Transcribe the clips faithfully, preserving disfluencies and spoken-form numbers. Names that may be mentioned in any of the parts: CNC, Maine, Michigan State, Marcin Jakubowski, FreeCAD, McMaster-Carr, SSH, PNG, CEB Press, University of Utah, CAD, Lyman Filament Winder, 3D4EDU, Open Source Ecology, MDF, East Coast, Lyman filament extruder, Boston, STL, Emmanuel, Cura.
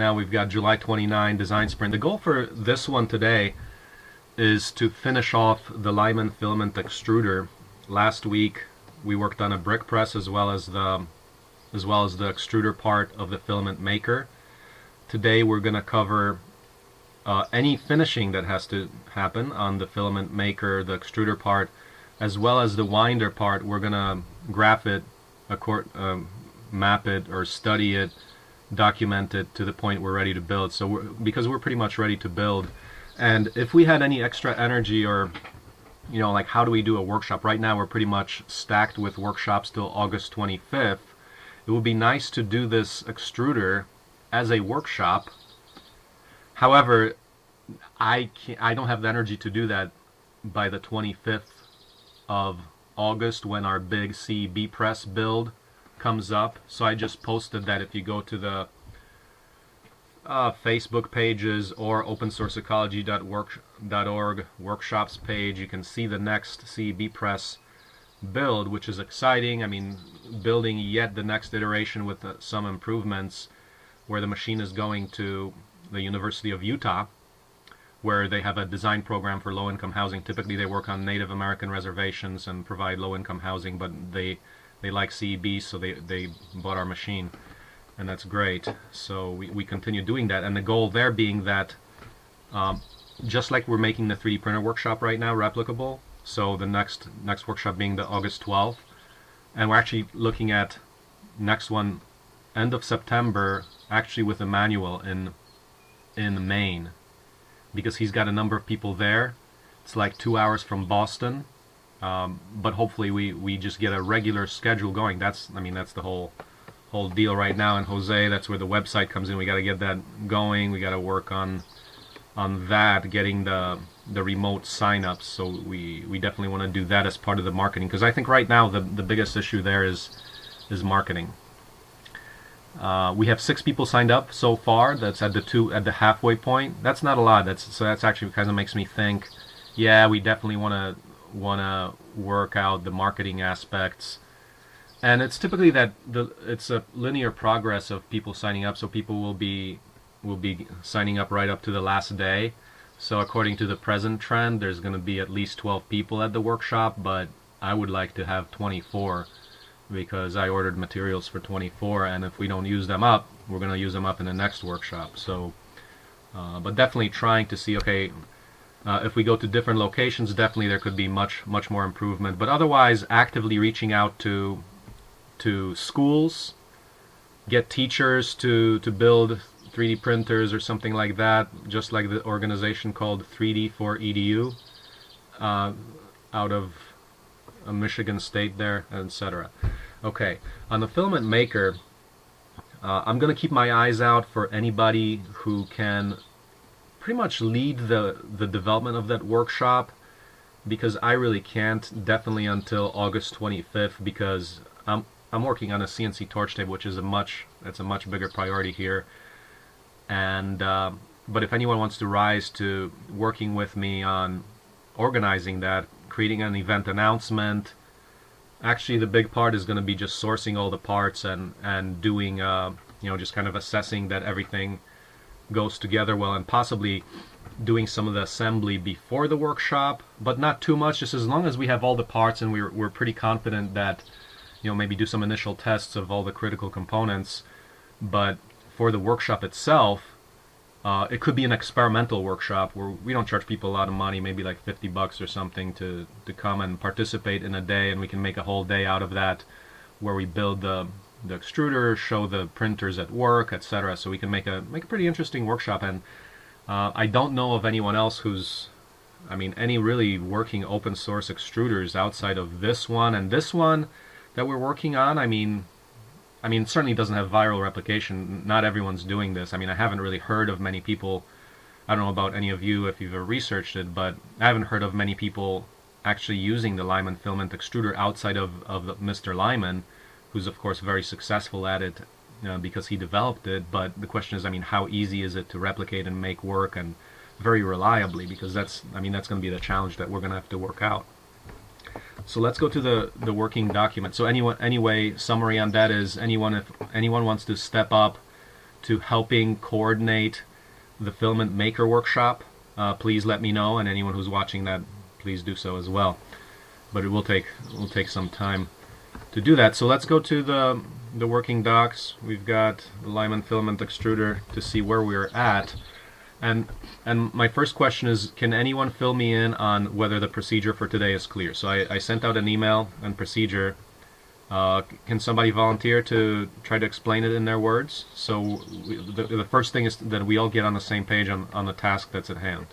Now we've got July twenty-ninth design sprint. The goal for this one today is to finish off the Lyman filament extruder. Last week we worked on a brick press as well as the as well as the extruder part of the filament maker. Today we're going to cover uh, any finishing that has to happen on the filament maker, the extruder part, as well as the winder part. We're going to graph it, um, map it, or study it, document it to the point we're ready to build. So we're, because we're pretty much ready to build, and if we had any extra energy, or you know, like how do we do a workshop? Right now we're pretty much stacked with workshops till August twenty-fifth. It would be nice to do this extruder as a workshop. However, I can't, I don't have the energy to do that by the twenty-fifth of August when our big C E B Press build comes up. So I just posted that. If you go to the uh, Facebook pages or open source ecology dot org workshops page, you can see the next C E B Press build, which is exciting. I mean, building yet the next iteration with uh, some improvements, where the machine is going to the University of Utah, where they have a design program for low-income housing. Typically they work on Native American reservations and provide low-income housing, but they they like C E B, so they, they bought our machine, and that's great. So we, we continue doing that, and the goal there being that um, just like we're making the three D printer workshop right now replicable, so the next next workshop being the August twelfth, and we're actually looking at next one end of September, actually with Emmanuel in in Maine, because he's got a number of people there. It's like two hours from Boston, um, but hopefully we we just get a regular schedule going. That's I mean that's the whole whole deal right now. And Jose, that's where the website comes in. We got to get that going. We got to work on on that, getting the the remote signups. So we we definitely want to do that as part of the marketing, because I think right now the the biggest issue there is is marketing. Uh, we have six people signed up so far. That's at the two at the halfway point. That's not a lot. That's so that's actually kind of makes me think, yeah, we definitely want to want to work out the marketing aspects. And it's typically that the it's a linear progress of people signing up. So people will be will be signing up right up to the last day. So according to the present trend, there's going to be at least twelve people at the workshop, but I would like to have twenty-four. Because I ordered materials for twenty-four, and if we don't use them up, we're going to use them up in the next workshop. So, uh, but definitely trying to see, okay, uh, if we go to different locations, definitely there could be much, much more improvement. But otherwise, actively reaching out to to schools, get teachers to, to build three D printers or something like that, just like the organization called three D four E D U uh, out of uh, Michigan State there, et cetera. Okay, on the filament maker, uh, I'm going to keep my eyes out for anybody who can pretty much lead the, the development of that workshop, because I really can't, definitely until August twenty-fifth, because I'm, I'm working on a C N C torch table, which is a much, that's a much bigger priority here. And, uh, but if anyone wants to rise to working with me on organizing that, creating an event announcement, actually the big part is going to be just sourcing all the parts and and doing uh, you know, just kind of assessing that everything goes together well, and possibly doing some of the assembly before the workshop, but not too much, just as long as we have all the parts and we're, we're pretty confident that, you know, maybe do some initial tests of all the critical components. But for the workshop itself, Uh, it could be an experimental workshop where we don't charge people a lot of money, maybe like fifty bucks or something to, to come and participate in a day, and we can make a whole day out of that, where we build the, the extruder, show the printers at work, et cetera. So we can make a make a pretty interesting workshop. And uh, I don't know of anyone else who's, I mean, any really working open source extruders outside of this one and this one that we're working on. I mean, I mean, it certainly doesn't have viral replication. Not everyone's doing this. I mean, I haven't really heard of many people. I don't know about any of you if you've ever researched it, but I haven't heard of many people actually using the Lyman filament extruder outside of, of Mister Lyman, who's, of course, very successful at it uh, because he developed it. But the question is, I mean, how easy is it to replicate and make work, and very reliably? Because that's, I mean, that's going to be the challenge that we're going to have to work out. So let's go to the the working document. So anyone anyway, summary on that is anyone if anyone wants to step up to helping coordinate the filament maker workshop, uh, please let me know, and anyone who's watching that, please do so as well. But it will take it will take some time to do that. So let's go to the the working docs. We've got the Lyman filament extruder to see where we're at. And and my first question is, can anyone fill me in on whether the procedure for today is clear? So I, I sent out an email on procedure. Uh, can somebody volunteer to try to explain it in their words? So we, the, the first thing is that we all get on the same page on, on the task that's at hand.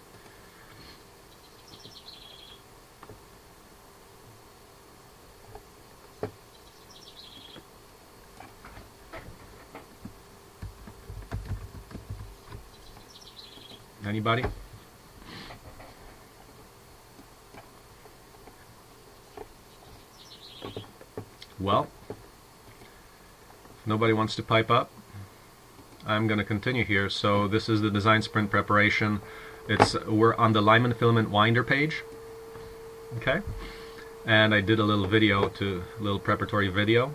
Anybody? Well, if nobody wants to pipe up, I'm going to continue here. So this is the design sprint preparation. It's we're on the Lyman filament winder page. Okay, and I did a little video, to a little preparatory video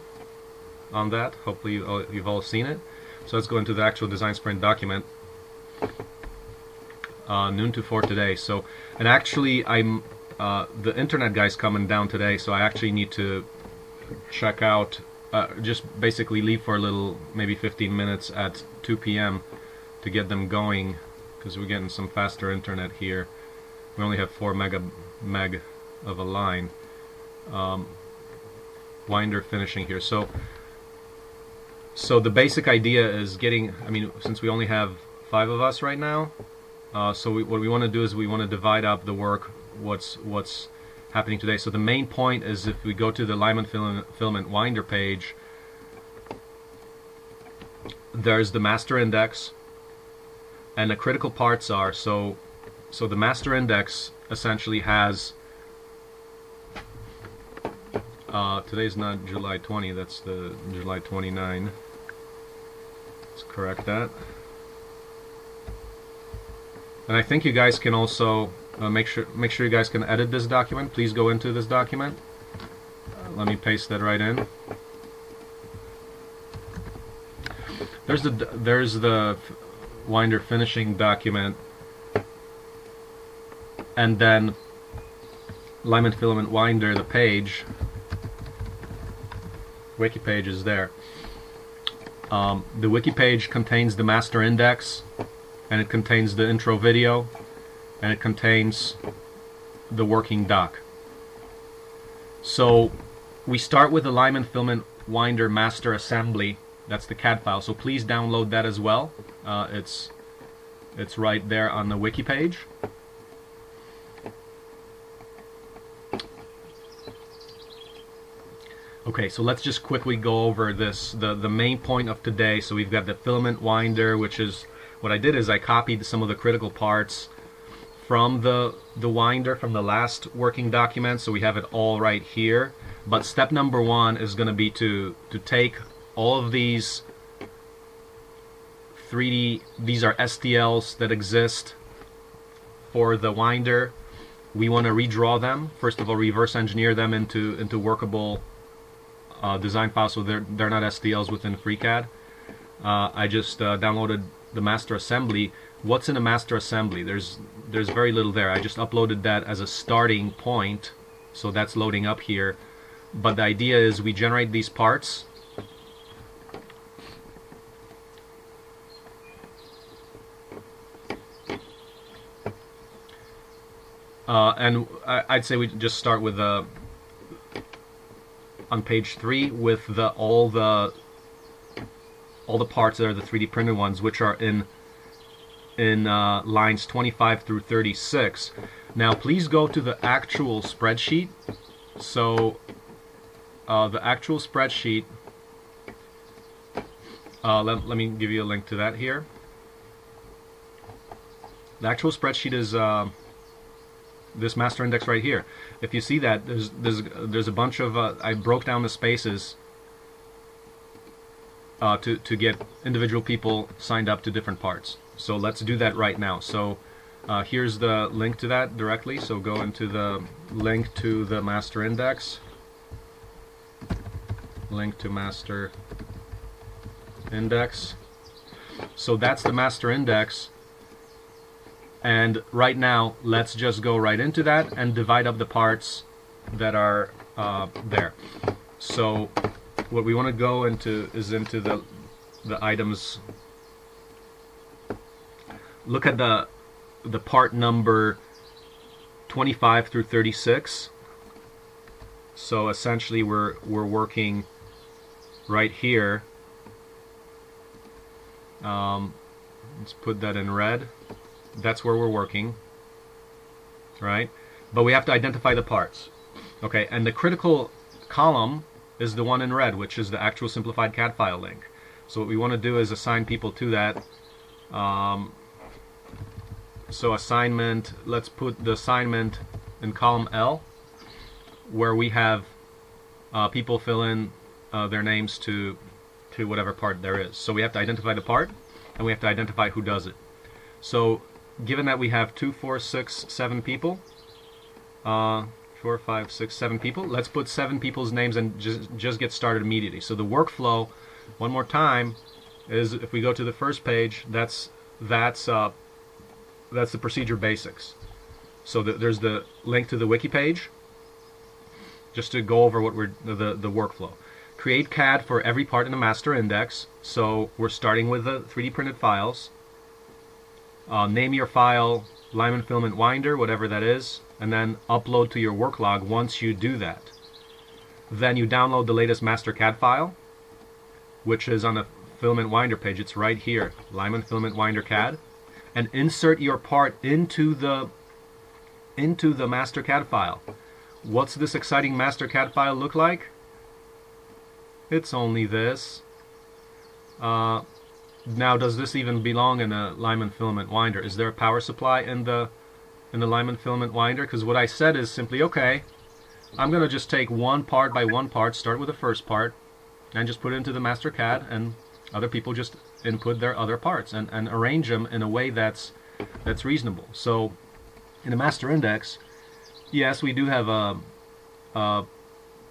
on that. Hopefully you all, you've all seen it. So let's go into the actual design sprint document. Uh, noon to four today. So, and actually, I'm uh, the internet guy's coming down today, so I actually need to check out. Uh, just basically leave for a little, maybe fifteen minutes at two P M to get them going, because we're getting some faster internet here. We only have four mega meg of a line. Um, winder finishing here. So, so the basic idea is getting. I mean, since we only have five of us right now. Uh, so we, what we want to do is we want to divide up the work, what's what's happening today. So the main point is, if we go to the Lyman filament winder page, there's the master index, and the critical parts are, so so the master index essentially has uh, today's not July twentieth, that's the July twenty-ninth. Let's correct that. And I think you guys can also uh, make sure make sure you guys can edit this document. Please go into this document. Uh, let me paste that right in. There's the there's the winder finishing document, and then Lyman filament winder, the page, wiki page is there. Um, the wiki page contains the master index, and it contains the intro video, and it contains the working doc. So we start with the Lyman filament winder master assembly. That's the C A D file, so please download that as well. Uh, it's it's right there on the wiki page. Okay, so let's just quickly go over this, the the main point of today. So we've got the filament winder, which is what I did is I copied some of the critical parts from the the winder from the last working document, so we have it all right here. But step number one is going to be to to take all of these three D, these are S T Ls that exist for the winder. We want to redraw them. First of all, reverse engineer them into into workable uh, design files, so they're they're not S T Ls within FreeCAD. Uh, I just uh, downloaded the master assembly. What's in a master assembly? There's there's very little there. I just uploaded that as a starting point, so that's loading up here. But the idea is we generate these parts. Uh, and I, I'd say we just start with the on page three with the all the all the parts that are the three D printed ones, which are in in uh, lines twenty-five through thirty-six. Now please go to the actual spreadsheet. So uh, the actual spreadsheet, uh, let, let me give you a link to that here. The actual spreadsheet is uh, this master index right here. If you see that, there's, there's, there's a bunch of, uh, I broke down the spaces Uh, to, to get individual people signed up to different parts. So let's do that right now. So uh, here's the link to that directly. So go into the link to the master index, link to master index. So that's the master index. And right now, let's just go right into that and divide up the parts that are uh, there. So what we want to go into is into the, the items. Look at the, the part number twenty-five through thirty-six. So essentially we're, we're working right here. Um, let's put that in red. That's where we're working, right? But we have to identify the parts. Okay, and the critical column is the one in red, which is the actual simplified C A D file link. So what we want to do is assign people to that. Um, so assignment, let's put the assignment in column L, where we have uh, people fill in uh, their names to, to whatever part there is. So we have to identify the part, and we have to identify who does it. So given that we have two, four, six, seven people, uh, four, five, six, seven people, let's put seven people's names and just, just get started immediately. So the workflow, one more time, is if we go to the first page, that's, that's, uh, that's the procedure basics. So the, there's the link to the wiki page, just to go over what we're, the, the workflow. Create C A D for every part in the master index. So we're starting with the three D printed files. Uh, name your file Lyman Filament Winder, whatever that is, and then upload to your work log. Once you do that, then you download the latest master C A D file, which is on the Filament Winder page. It's right here, Lyman Filament Winder C A D, and insert your part into the into the master C A D file. What's this exciting master C A D file look like? It's only this. Uh, Now, does this even belong in a Lyman filament winder? Is there a power supply in the in the Lyman filament winder? Because what I said is simply, okay, I'm going to just take one part by one part, start with the first part, and just put it into the master C A D, and other people just input their other parts and, and arrange them in a way that's that's reasonable. So in the master index, yes, we do have a, a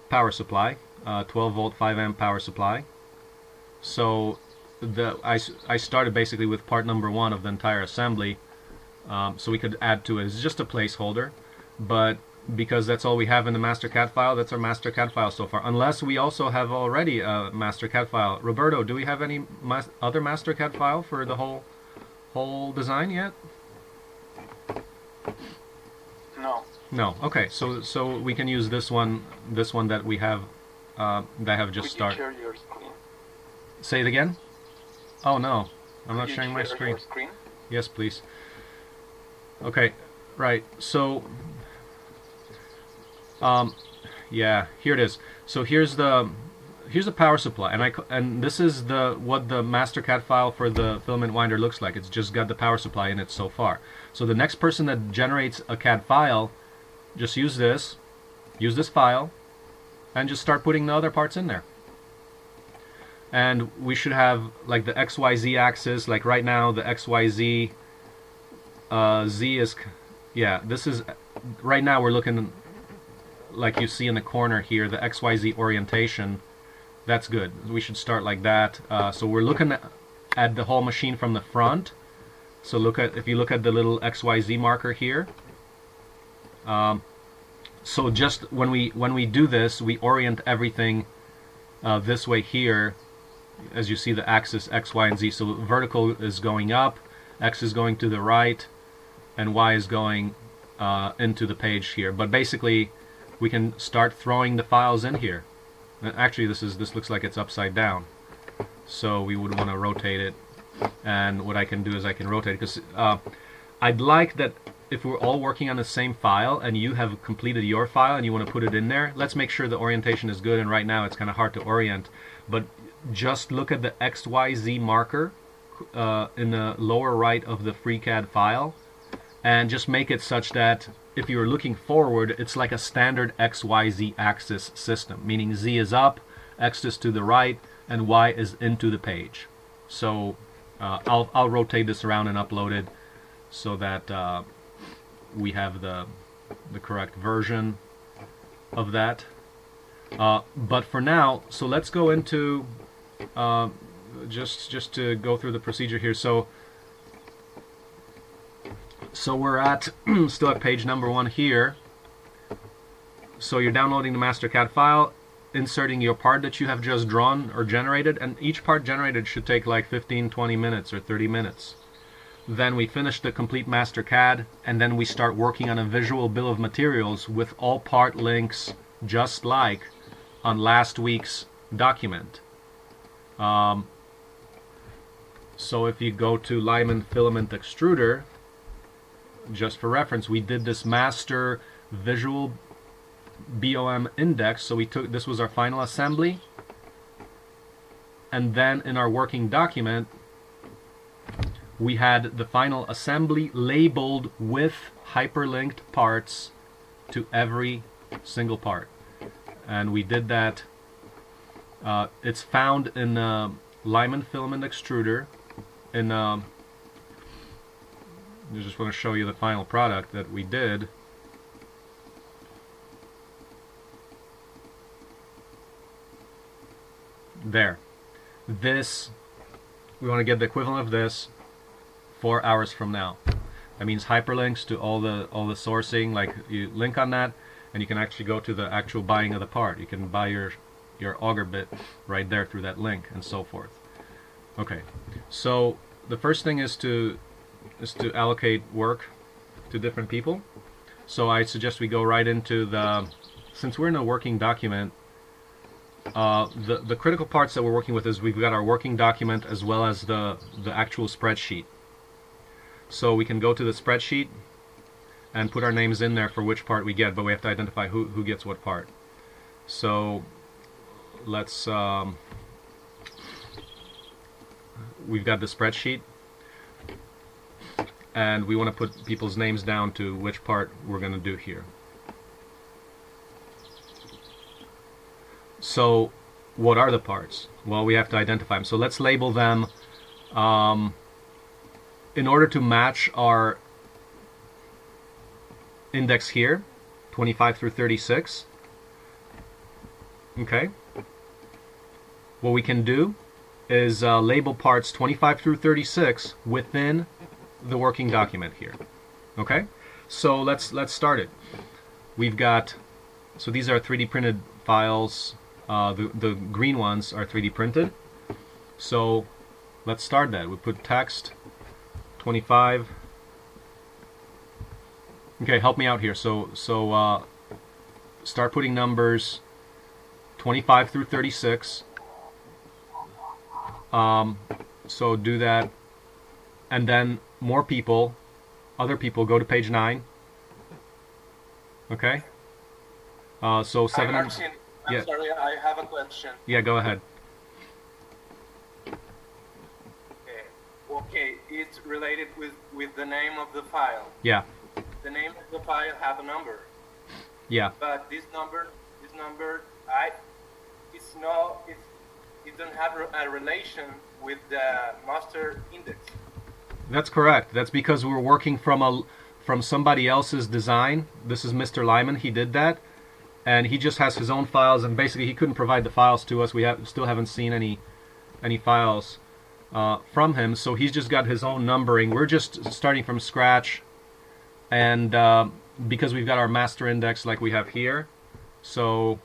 power supply, a twelve volt five amp power supply. So The, I, I started basically with part number one of the entire assembly, um, so we could add to it. It's just a placeholder, but because that's all we have in the master C A D file, that's our master C A D file so far, unless we also have already a master C A D file. Roberto, do we have any mas other master C A D file for the whole whole design yet? No. No. Okay, so so we can use this one this one that we have uh, that have just started. Say it again. Oh no, I'm not sharing my screen. screen. Yes, please. Okay, right. So, um, yeah, here it is. So here's the here's the power supply, and I and this is the what the master C A D file for the filament winder looks like. It's just got the power supply in it so far. So the next person that generates a C A D file, just use this, use this file, and just start putting the other parts in there. And we should have like the X Y Z axis, like right now the X Y Z, uh, Z is, yeah, this is, right now we're looking, like you see in the corner here, the X Y Z orientation, that's good. We should start like that. Uh, so we're looking at the whole machine from the front. So look at, if you look at the little X Y Z marker here, um, so just when we, when we do this, we orient everything uh, this way here. As you see the axis X, Y, and Z. So vertical is going up, X is going to the right, and Y is going uh, into the page here. But basically, we can start throwing the files in here. And actually, this is this looks like it's upside down. So we would want to rotate it. And what I can do is I can rotate it. Because uh, I'd like that if we're all working on the same file and you have completed your file and you want to put it in there, let's make sure the orientation is good. And right now, it's kind of hard to orient. But just look at the X Y Z marker uh, in the lower right of the FreeCAD file and just make it such that if you're looking forward, it's like a standard X Y Z axis system, meaning Z is up, X is to the right, and Y is into the page. So uh, I'll, I'll rotate this around and upload it so that uh, we have the, the correct version of that. Uh, but for now, so let's go into Uh, just just to go through the procedure here. So so we're at still at page number one here. So you're downloading the master C A D file, inserting your part that you have just drawn or generated, and each part generated should take like fifteen, twenty minutes or thirty minutes. Then we finish the complete master C A D, and then we start working on a visual bill of materials with all part links, just like on last week's document. Um, so if you go to Lyman Filament Extruder, just for reference, we did this master visual B O M index. So we took, this was our final assembly, and then in our working document we had the final assembly labeled with hyperlinked parts to every single part, and we did that. Uh, it's found in uh, Lyman Filament Extruder. In um, I just want to show you the final product that we did. There. This, we want to get the equivalent of this four hours from now. That means hyperlinks to all the all the sourcing. Like you link on that, and you can actually go to the actual buying of the part. You can buy your your auger bit right there through that link, and so forth. Okay, so the first thing is to is to allocate work to different people. So I suggest we go right into the, since we're in a working document, uh, the the critical parts that we're working with is we've got our working document as well as the the actual spreadsheet. So we can go to the spreadsheet and put our names in there for which part we get, but we have to identify who, who gets what part. So let's, um, we've got the spreadsheet, and we want to put people's names down to which part we're going to do here. So what are the parts? Well, we have to identify them. So let's label them. Um, in order to match our index here, twenty-five through thirty-six, okay, what we can do is uh, label parts twenty-five through thirty-six within the working document here. Okay, so let's let's start it. We've got, so these are three D printed files. Uh, the, the green ones are three D printed. So let's start that. We put text twenty-five. Okay, help me out here. So, so uh, start putting numbers twenty-five through thirty-six. Um, so do that, and then more people, other people, go to page nine. Okay. Uh, so seven. I'm yeah. sorry, I have a question. Yeah, go ahead. Okay, it's related with, with the name of the file. Yeah. The name of the file have a number. Yeah. But this number, this number, I, it's no, it's, it doesn't have a relation with the master index. That's correct. That's because we're working from a, from somebody else's design. This is Mister Lyman. He did that, and he just has his own files, and basically he couldn't provide the files to us. We have, still haven't seen any, any files. Uh, from him, so he's just got his own numbering. We're just starting from scratch, and uh, because we've got our master index like we have here. So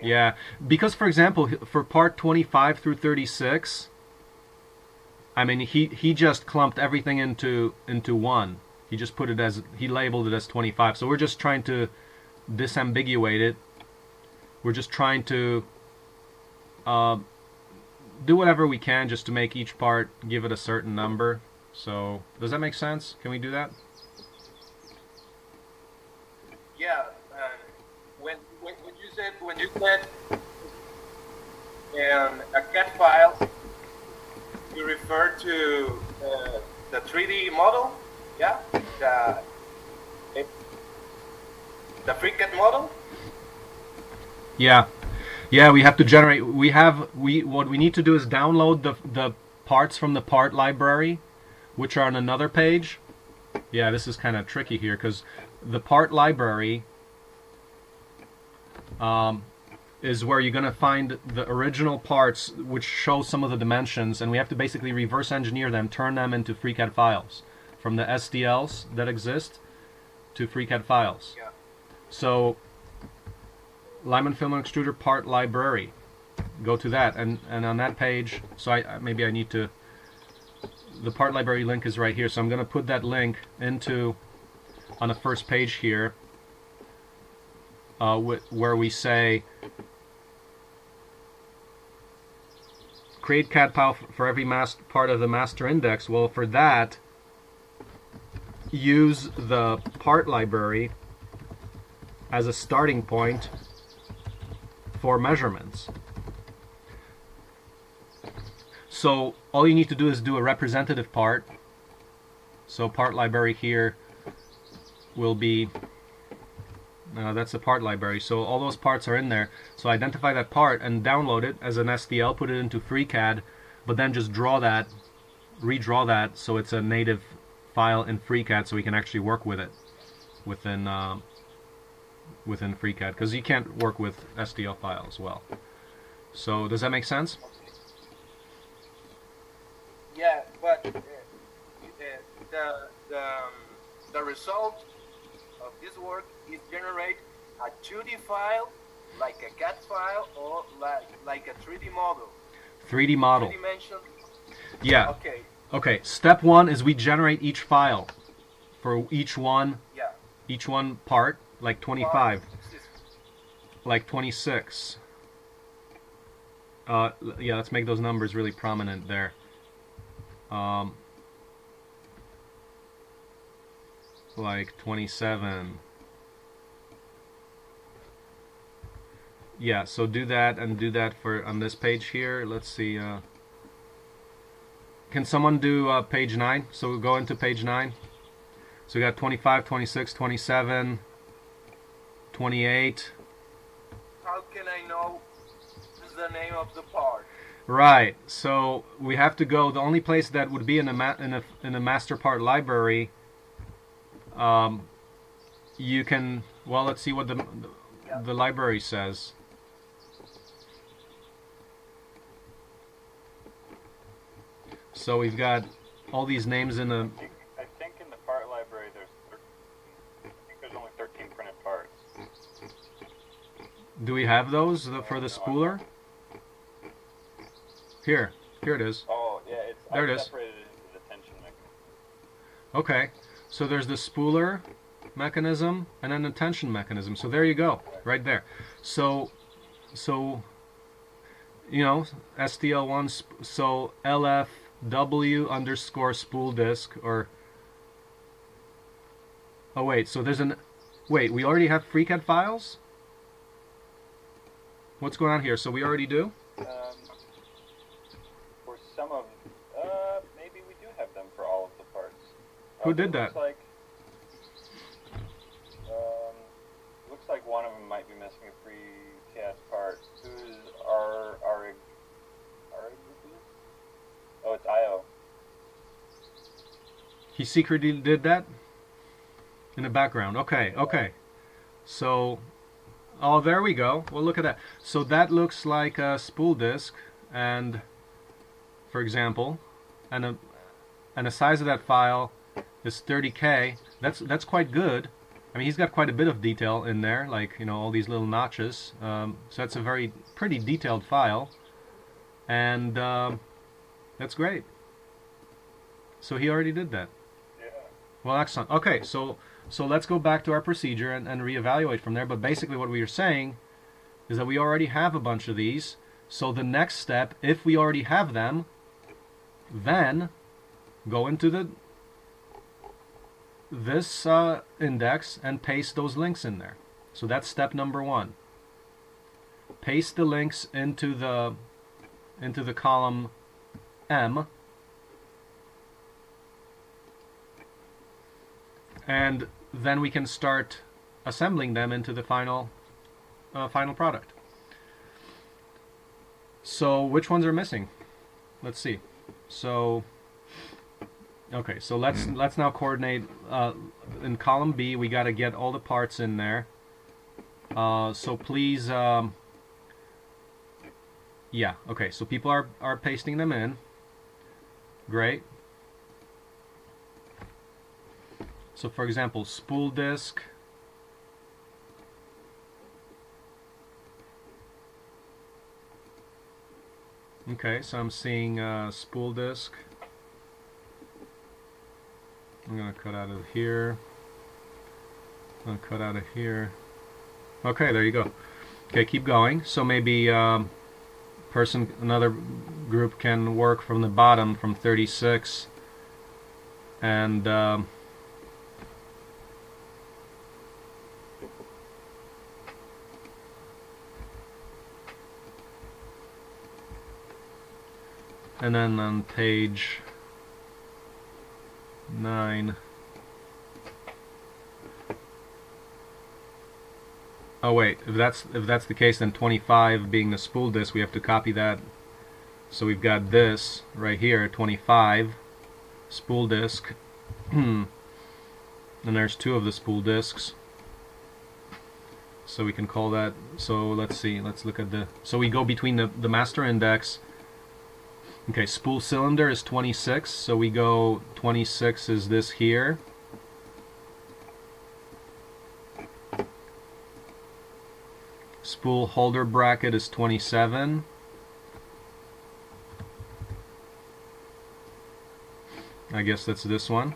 yeah, because for example, for part twenty-five through thirty-six, I mean, he he just clumped everything into into one. He just put it as, he labeled it as twenty-five. So we're just trying to disambiguate it. We're just trying to uh, do whatever we can just to make each part give it a certain number. So does that make sense? Can we do that? Yeah. Uh, when, when when you said when you said um, a C A D file, you refer to uh, the three D model, yeah, the the FreeCAD model. Yeah. Yeah, we have to generate, we have, we what we need to do is download the, the parts from the part library, which are on another page. Yeah, this is kind of tricky here, because the part library, um, is where you're going to find the original parts which show some of the dimensions, and we have to basically reverse engineer them, turn them into FreeCAD files, from the S D Ls that exist to FreeCAD files. Yeah. So Lyman Filament Extruder Part Library, go to that, and, and on that page, so I, maybe I need to, the part library link is right here, so I'm going to put that link into, on the first page here, uh, wh where we say, create C A D file for every mas part of the master index. Well, for that, use the part library as a starting point for measurements. So all you need to do is do a representative part. So part library here will be, uh, that's the part library, so all those parts are in there. So identify that part and download it as an S D L, put it into FreeCAD, but then just draw that, redraw that so it's a native file in FreeCAD so we can actually work with it within uh, within FreeCAD, because you can't work with S D L files as well. So does that make sense? Yeah, but uh, the the um, the result of this work is generate a two D file, like a C A D file, or like like a three D model. three D model. Three-dimensional. Yeah. Okay. Okay. Step one is we generate each file for each one. Yeah. Each one part. Like twenty-five, like twenty-six. Uh, yeah, let's make those numbers really prominent there. Um, like twenty-seven. Yeah, so do that and do that for on this page here. Let's see. Uh, can someone do uh, page nine? So we'll go into page nine. So we got twenty-five, twenty-six, twenty-seven. twenty-eight. How can I know the name of the part? Right. So we have to go. The only place that would be in a ma in a in a master part library. Um, you can. Well, let's see what the the, yeah. the library says. So we've got all these names in a. Do we have those the, for the spooler? Here, here it is. Oh, yeah, it's there. It is separated into the tension mechanism. Okay, so there's the spooler mechanism and then the tension mechanism. So there you go, right there. So, so, you know, S T L one. So L F W underscore spool disk or. Oh wait, so there's an. Wait, we already have FreeCAD files. What's going on here? So we already do? Um, for some of, uh, maybe we do have them for all of the parts. Who uh, did that? Looks like, um, looks like one of them might be missing a FreeCAD part. Who's our, our, our, oh, it's I O. He secretly did that? In the background. Okay, okay. So... Oh, there we go. Well, look at that. So that looks like a spool disk, and, for example, and a, and the size of that file is thirty K. That's that's quite good. I mean, he's got quite a bit of detail in there, like you know all these little notches. Um, so that's a very pretty detailed file, and um, that's great. So he already did that. Yeah. Well, excellent. Okay, so. So let's go back to our procedure and, and reevaluate from there. But basically what we are saying is that we already have a bunch of these. So the next step, if we already have them, then go into the this uh, index and paste those links in there. So that's step number one. Paste the links into the into the column M. And then we can start assembling them into the final uh, final product. So which ones are missing? Let's see. So okay, so let's let's now coordinate uh, in column B. We got to get all the parts in there. Uh, so please um, Yeah, okay, so people are, are pasting them in. Great. So for example, spool disk. Okay, so I'm seeing uh, spool disk. I'm gonna cut out of here. I'm gonna cut out of here. Okay, there you go. Okay, keep going. So maybe um, person, another group can work from the bottom, from thirty-six, and um, and then on page nine. Oh wait, if that's if that's the case, then twenty-five being the spool disk, we have to copy that. So we've got this right here, twenty-five spool disk, and there's two of the spool disks. So we can call that. So let's see. Let's look at the. So we go between the the master index. Okay, spool cylinder is twenty-six, so we go twenty-six is this here. Spool holder bracket is twenty-seven. I guess that's this one.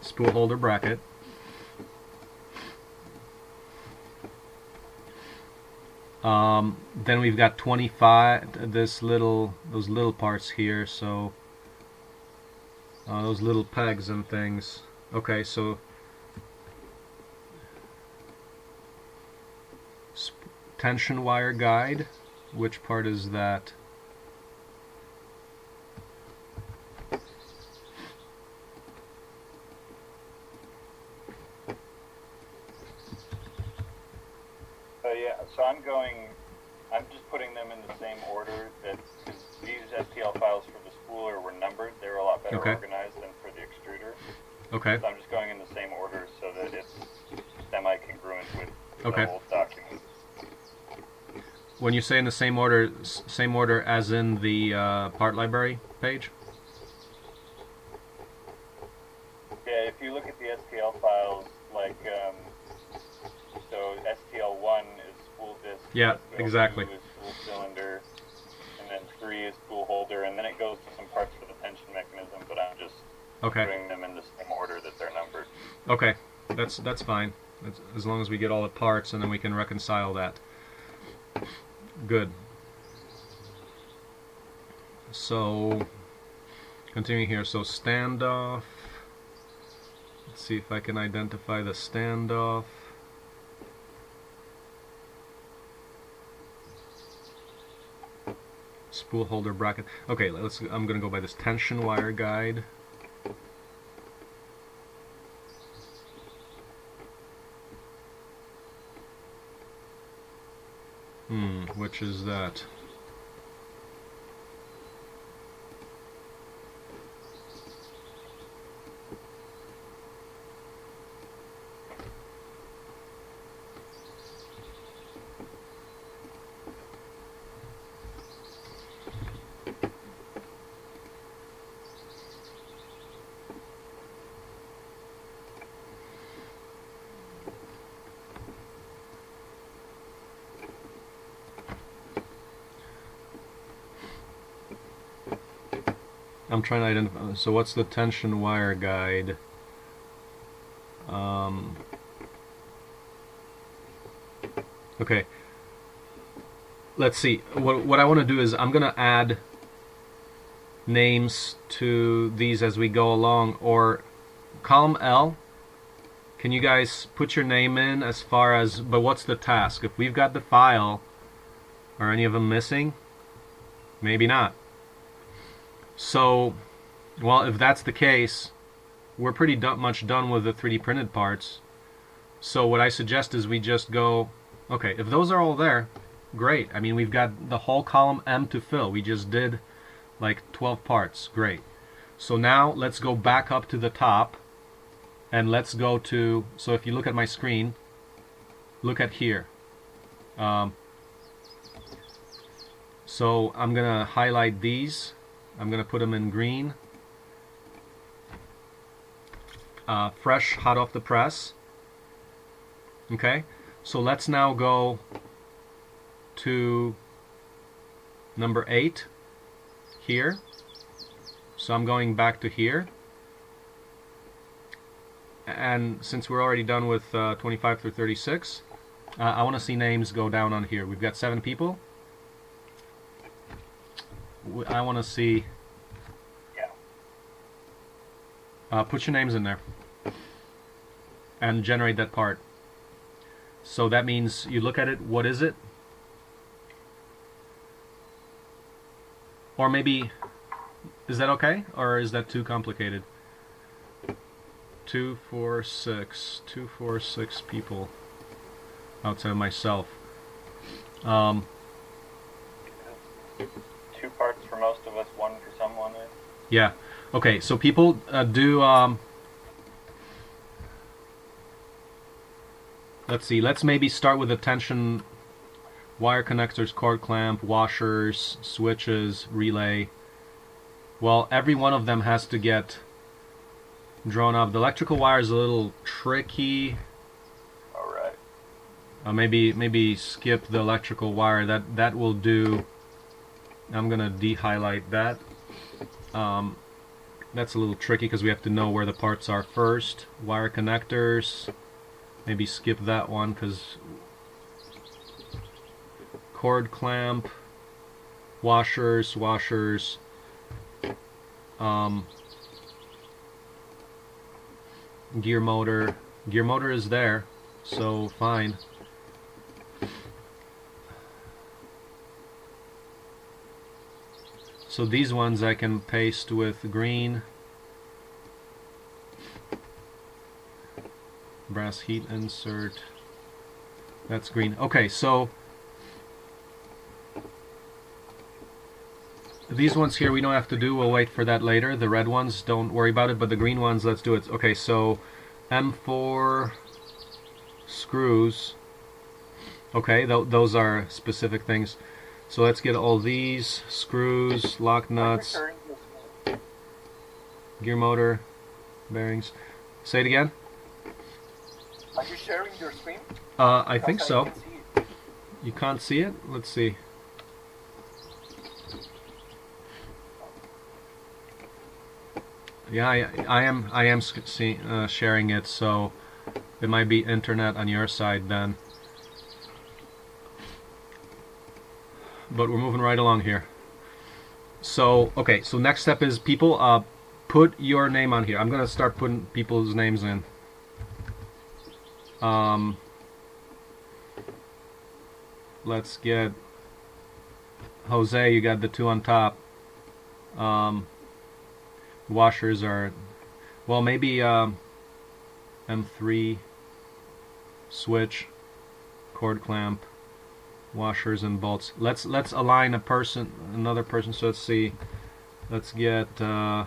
Spool holder bracket. Um, then we've got twenty-five, this little, those little parts here, so uh, those little pegs and things. Okay, so tension wire guide, which part is that? So I'm going, I'm just putting them in the same order that these S T L files for the spooler were numbered. They were a lot better okay. organized than for the extruder. Okay. So I'm just going in the same order so that it's semi-congruent with okay. the whole document. When you say in the same order, same order as in the uh, part library page? Yeah, if you look at the S T L files, like, um, so S T L one is disk, yeah, exactly. Two is spool cylinder, and then three is spool holder, and then it goes to some parts for the tension mechanism. But I'm just okay. doing them in the same order that they're numbered. Okay, that's that's fine. That's, as long as we get all the parts, and then we can reconcile that. Good. So, continue here. So standoff. Let's see if I can identify the standoff. Spool holder bracket. Okay, let's. I'm gonna go by this tension wire guide. Hmm, which is that? I'm trying to identify. So what's the tension wire guide? Um, okay. Let's see. What what I want to do is I'm gonna add names to these as we go along. Or column L. Can you guys put your name in as far as? But what's the task? If we've got the file, are any of them missing? Maybe not. So, well, if that's the case, we're pretty do much done with the three D printed parts. So what I suggest is we just go, okay, if those are all there, great. I mean, we've got the whole column M to fill. We just did like twelve parts, great. So now let's go back up to the top and let's go to, so if you look at my screen, look at here. Um, So I'm going to highlight these. I'm going to put them in green. Uh, fresh, hot off the press. Okay, so let's now go to number eight here. So I'm going back to here. And since we're already done with uh, twenty-five through thirty-six, uh, I want to see names go down on here. We've got seven people. I want to see. Yeah. Uh, put your names in there and generate that part. So that means you look at it, what is it? Or maybe, is that okay? Or is that too complicated? Two, four, six. Two, four, six people outside of myself. Um, Two parts for most of us, one for someone. Yeah. Okay, so people uh, do... Um, Let's see, let's maybe start with the tension wire connectors, cord clamp, washers, switches, relay. Well, every one of them has to get drawn up. The electrical wire is a little tricky. All right. Uh, maybe maybe skip the electrical wire. That that will do. I'm gonna de-highlight that. Um, that's a little tricky because we have to know where the parts are first. Wire connectors. Maybe skip that one because cord clamp, washers, washers. Um, gear motor, gear motor is there, so fine. So these ones I can paste with green. Brass heat insert, that's green. Okay, so these ones here we don't have to do, we'll wait for that later. The red ones, don't worry about it, but the green ones, let's do it. Okay, so M four screws, okay, th those are specific things. So let's get all these screws, lock nuts, gear motor, bearings. Say it again. Are you sharing your screen? Uh, I think so. You can't see it? Let's see. Yeah, I, I am. I am see, uh, sharing it, so it might be internet on your side then. But we're moving right along here. So okay. So next step is people. Uh, put your name on here. I'm gonna start putting people's names in. Um, let's get Jose, you got the two on top. Um, washers are, well, maybe um, M three, switch, cord clamp, washers and bolts. Let's let's align a person, another person. So let's see, let's get uh,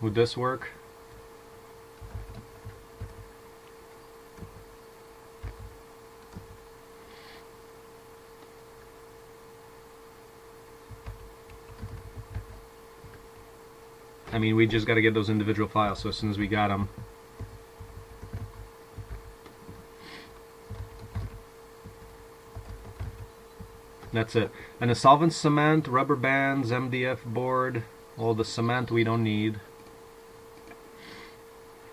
would this work? I mean, we just got to get those individual files, so as soon as we got them. That's it. And a solvent cement, rubber bands, M D F board, all the cement we don't need.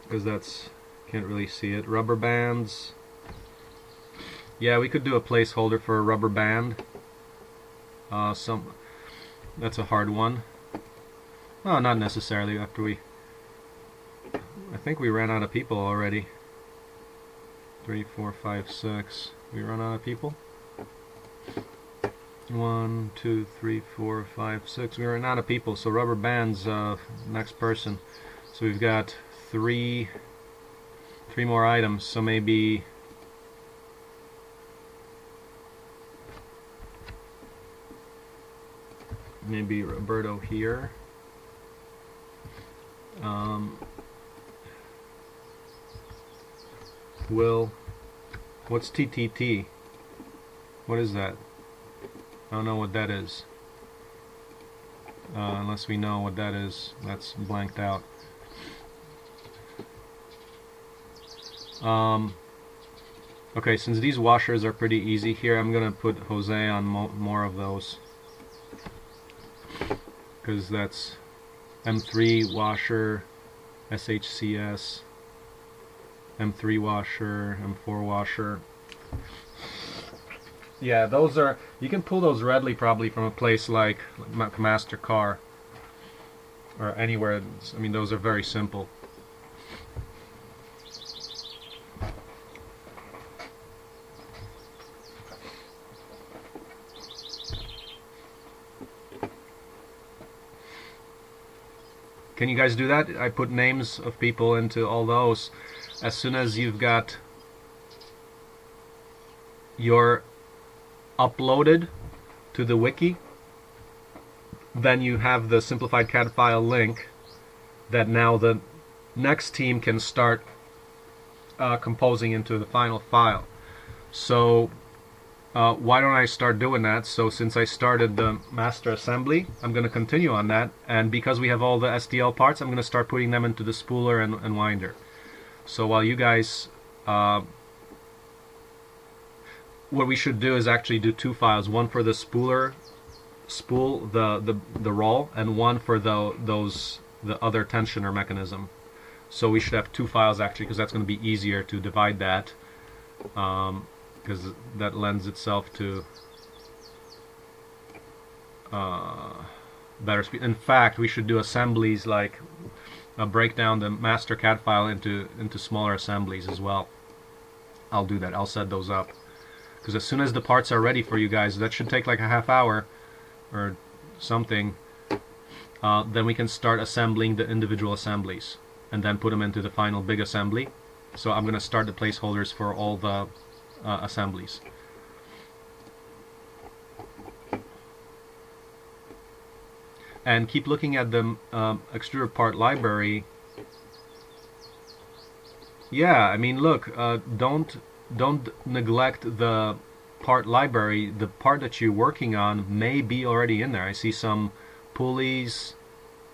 Because that's, can't really see it. Rubber bands. Yeah, we could do a placeholder for a rubber band. Uh, some. That's a hard one. Oh, not necessarily. After we, I think we ran out of people already. Three, four, five, six. We run out of people. One, two, three, four, five, six. We ran out of people. So rubber bands. Uh, next person. So we've got three three more items, so maybe maybe Roberto here, um, will... What's T T T? What is that? I don't know what that is. Uh, unless we know what that is, that's blanked out. Um, okay, since these washers are pretty easy here, I'm going to put Jose on mo more of those. Because that's M three washer, S H C S, M three washer, M four washer. Yeah, those are, you can pull those readily probably from a place like McMaster-Carr or anywhere. I mean, those are very simple. Can you guys do that? I put names of people into all those. As soon as you've got your uploaded to the wiki, then you have the simplified C A D file link that now the next team can start uh, composing into the final file. So uh, why don't I start doing that? So since I started the master assembly, I'm going to continue on that, and because we have all the S D L parts, I'm going to start putting them into the spooler and, and winder. So while you guys uh, what we should do is actually do two files, one for the spooler, spool the, the, the roll, and one for the, those, the other tensioner mechanism. So we should have two files actually, because that's going to be easier to divide that, um, because that lends itself to uh, better speed. In fact, we should do assemblies like uh, break down the master C A D file into, into smaller assemblies as well. I'll do that, I'll set those up. Because as soon as the parts are ready for you guys, that should take like a half hour or something, uh, then we can start assembling the individual assemblies and then put them into the final big assembly. So I'm going to start the placeholders for all the uh, assemblies. And keep looking at the um, extruder part library. Yeah, I mean, look, uh, don't... Don't neglect the part library. The part that you're working on may be already in there. I see some pulleys,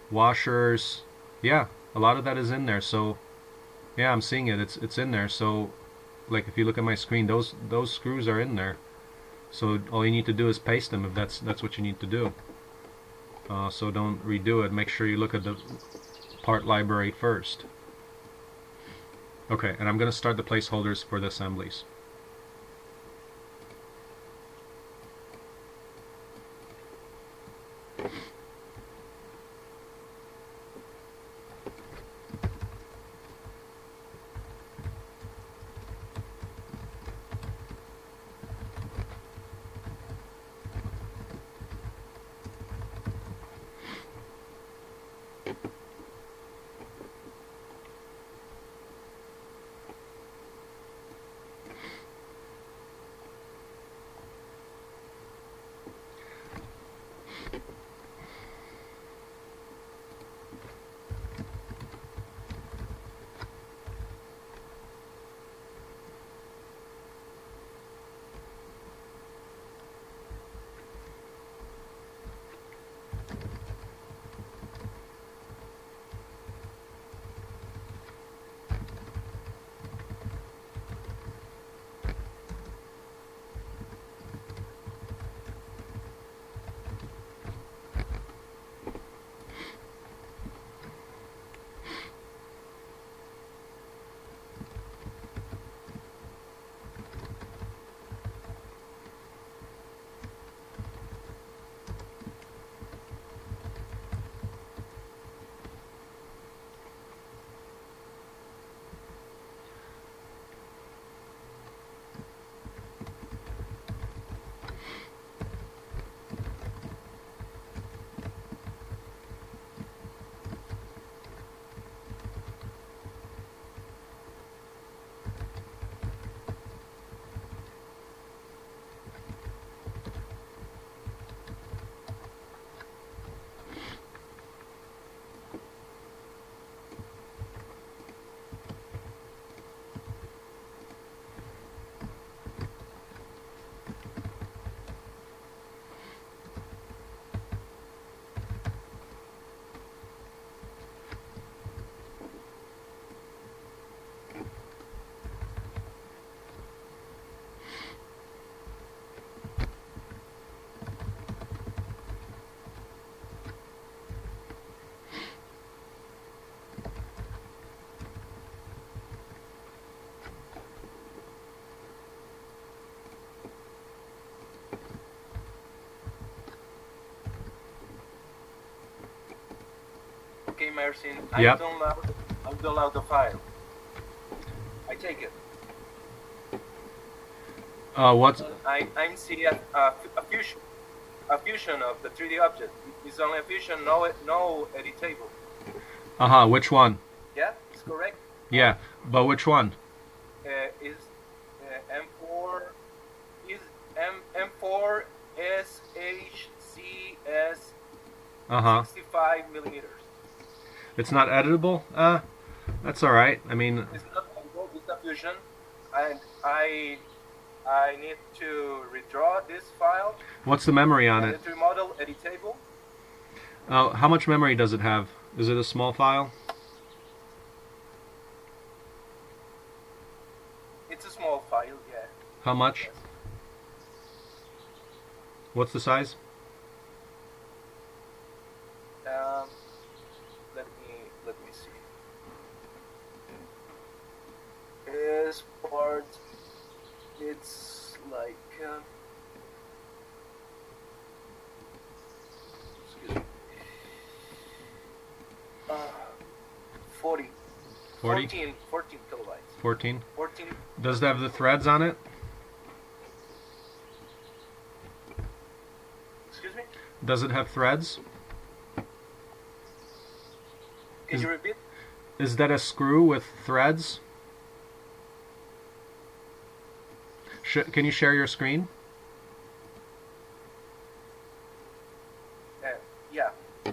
washers. Yeah, a lot of that is in there. So, yeah, I'm seeing it. It's it's in there. So, like if you look at my screen, those those screws are in there. So all you need to do is paste them if that's that's what you need to do. Uh, so don't redo it. Make sure you look at the part library first. Okay, and I'm going to start the placeholders for the assemblies. okay, Marcin. I yep. download, I download the file. I take it. Uh, what's I, I'm seeing a, a, a fusion, a fusion of the three D object. It's only a fusion, no, no editable. Uh huh. Which one? Yeah, it's correct. Yeah, but which one? Uh, is uh, M four is M M4 S H C S uh-huh. sixty-five millimeters. It's not editable. Uh, that's all right. I mean, it's not editable. It's a fusion, and I. I need to redraw this file. What's the memory on it? To model editable. Oh, how much memory does it have? Is it a small file? It's a small file, yeah. How much? Yes. What's the size? Um, let me let me see. Is part. It's like, uh, excuse me, uh, forty, forty? fourteen, fourteen kilobytes. fourteen? fourteen. Does it have the threads on it? Excuse me? Does it have threads? Can you repeat? Is that a screw with threads? Sh can you share your screen? Uh, yeah. Um,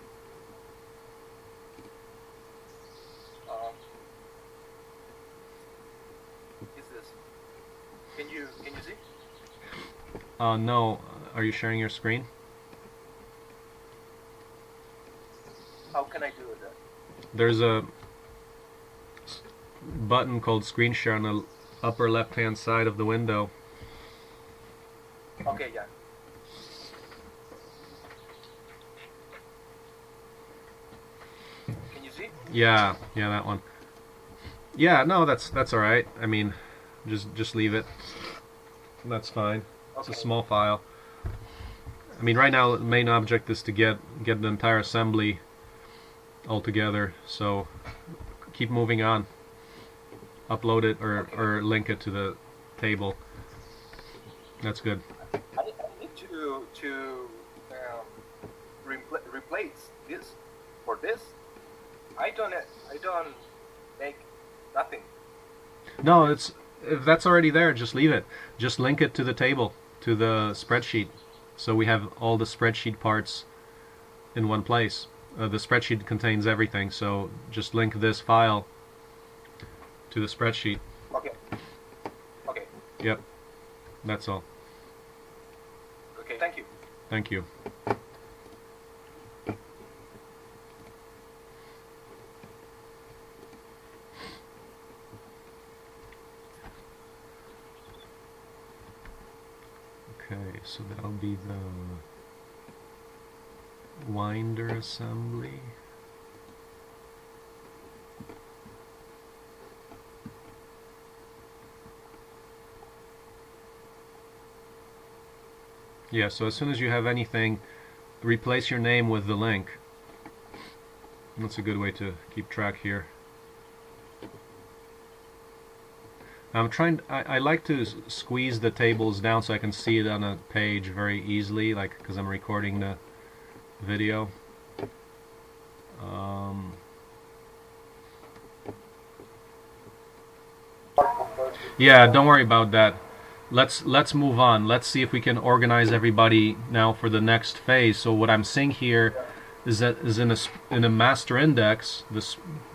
is this? Can you can you see? Uh, no. Are you sharing your screen? How can I do that? There's a button called Screen Share on the upper left-hand side of the window. Okay, yeah. Can you see? Yeah, yeah, that one. Yeah, no, that's that's all right. I mean, just just leave it. That's fine. Okay. It's a small file. I mean, right now the main object is to get get the entire assembly all together. So keep moving on. Upload it or okay. or link it to the table. That's good. I need to to um, re replace this for this. I don't I don't make nothing. No, it's if that's already there. Just leave it. Just link it to the table, to the spreadsheet, so we have all the spreadsheet parts in one place. Uh, the spreadsheet contains everything. So just link this file to the spreadsheet. Okay. Okay. Yep. That's all. Okay, thank you. Thank you. Okay, so that'll be the winder assembly. Yeah, so as soon as you have anything, replace your name with the link. That's a good way to keep track here. I'm trying, I, I like to squeeze the tables down so I can see it on a page very easily, like because I'm recording the video. Um, yeah, don't worry about that. Let's let's move on. Let's see if we can organize everybody now for the next phase. So what I'm seeing here is that is in a in a master index, the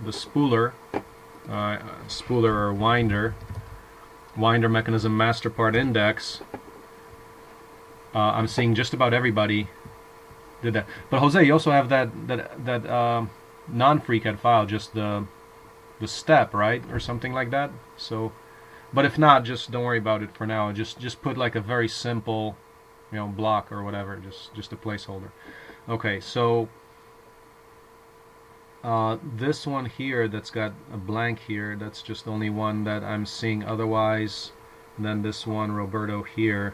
the spooler, uh, spooler or winder, winder mechanism master part index. Uh, I'm seeing just about everybody did that. But Jose, you also have that that that uh, non-FreeCAD file, just the the step, right, or something like that. So. But if not, just don't worry about it for now. Just just put like a very simple, you know, block or whatever. Just just a placeholder. Okay, so uh, this one here that's got a blank here. That's just the only one that I'm seeing otherwise. And then this one, Roberto here.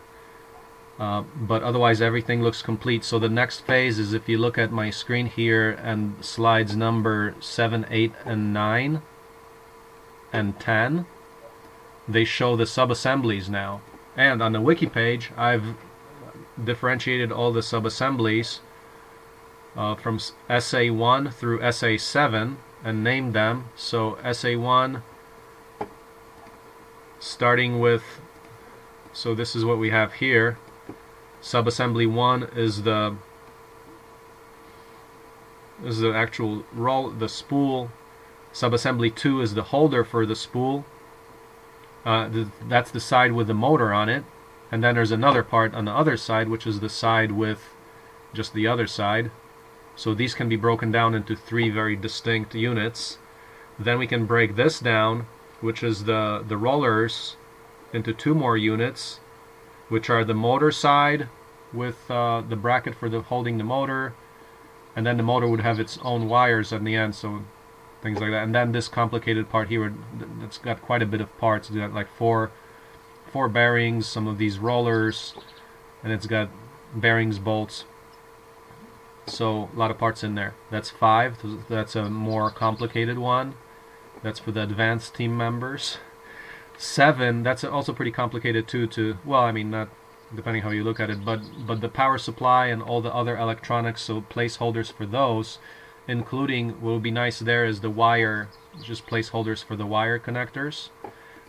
Uh, but otherwise everything looks complete. So the next phase is, if you look at my screen here and slides number seven, eight, and nine, and ten, they show the sub-assemblies now. And on the wiki page I've differentiated all the sub-assemblies uh, from S A one through S A seven and named them. So S A one, starting with, so this is what we have here. Subassembly one is the is the actual roll, the spool. Subassembly two is the holder for the spool. Uh, th that's the side with the motor on it, and then there's another part on the other side, which is the side with just the other side. So these can be broken down into three very distinct units. Then we can break this down, which is the the rollers, into two more units, which are the motor side with uh, the bracket for the holding the motor, and then the motor would have its own wires on the end, so things like that. And then this complicated part here, it's got quite a bit of parts. It's got like four four bearings, some of these rollers, and it's got bearings, bolts, so a lot of parts in there. That's five. That's a more complicated one. That's for the advanced team members. Seven, that's also pretty complicated too, to, well, I mean, not depending how you look at it, but but the power supply and all the other electronics, so placeholders for those, including, what would be nice there is the wire, just placeholders for the wire connectors.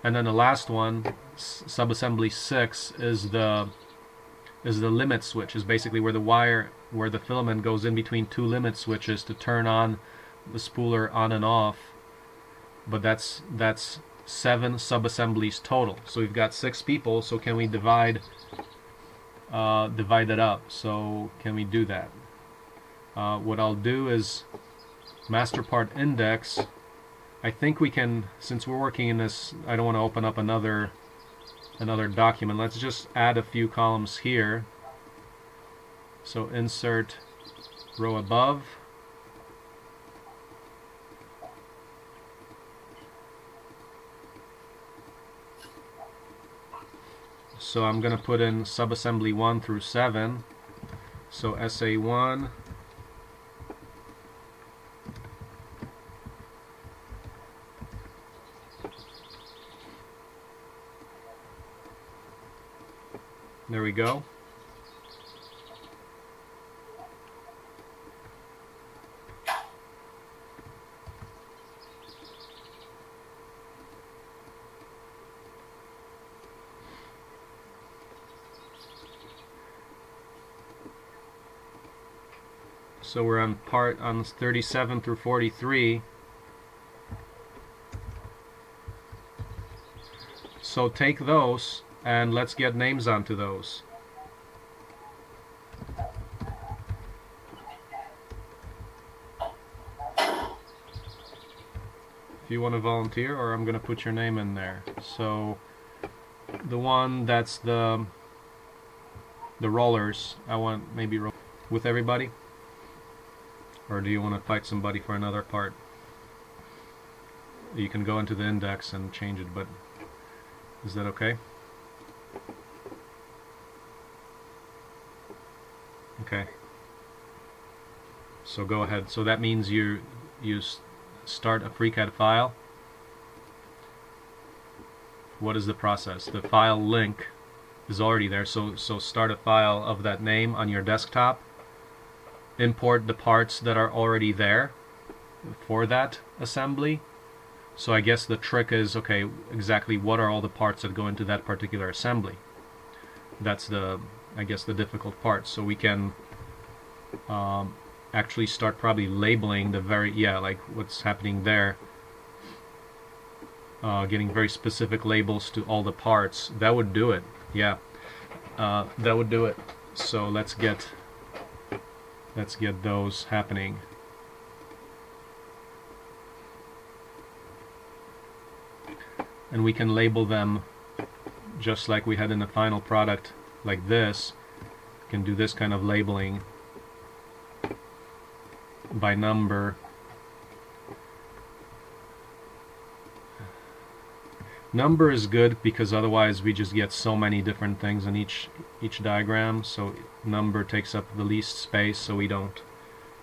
And then the last one, subassembly six, is the is the limit switch, is basically where the wire, where the filament goes in between two limit switches to turn on the spooler on and off. But that's that's seven sub-assemblies total. So we've got six people, so can we divide uh, divide it up? So can we do that? Uh, what I'll do is master part index. I think we can, since we're working in this, I don't want to open up another another document. Let's just add a few columns here. So insert row above. So I'm going to put in subassembly one through seven. So S A one, there we go. So we're on part on thirty-seven through forty-three. So take those and let's get names onto those. If you want to volunteer, or I'm going to put your name in there. So the one that's the the rollers, I want maybe roll with everybody. Or do you want to fight somebody for another part? You can go into the index and change it, but is that okay? Okay. So go ahead. So that means you you start a FreeCAD file. What is the process? The file link is already there. So so start a file of that name on your desktop. Import the parts that are already there for that assembly. So I guess the trick is, okay, exactly what are all the parts that go into that particular assembly? That's the, I guess, the difficult part. So we can um, actually start probably labeling the very, yeah, like what's happening there, uh, getting very specific labels to all the parts. That would do it. Yeah, uh, that would do it. So let's get Let's get those happening. And we can label them just like we had in the final product, like this. We can do this kind of labeling by number. Number is good because otherwise we just get so many different things in each each diagram, so number takes up the least space so we don't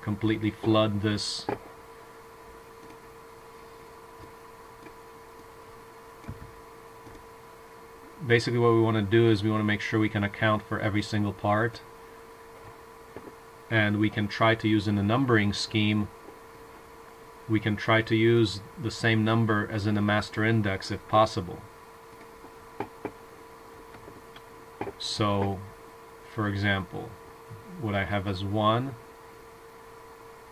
completely flood this. Basically what we want to do is we want to make sure we can account for every single part, and we can try to use in the numbering scheme we can try to use the same number as in the master index if possible. So for example, what I have as one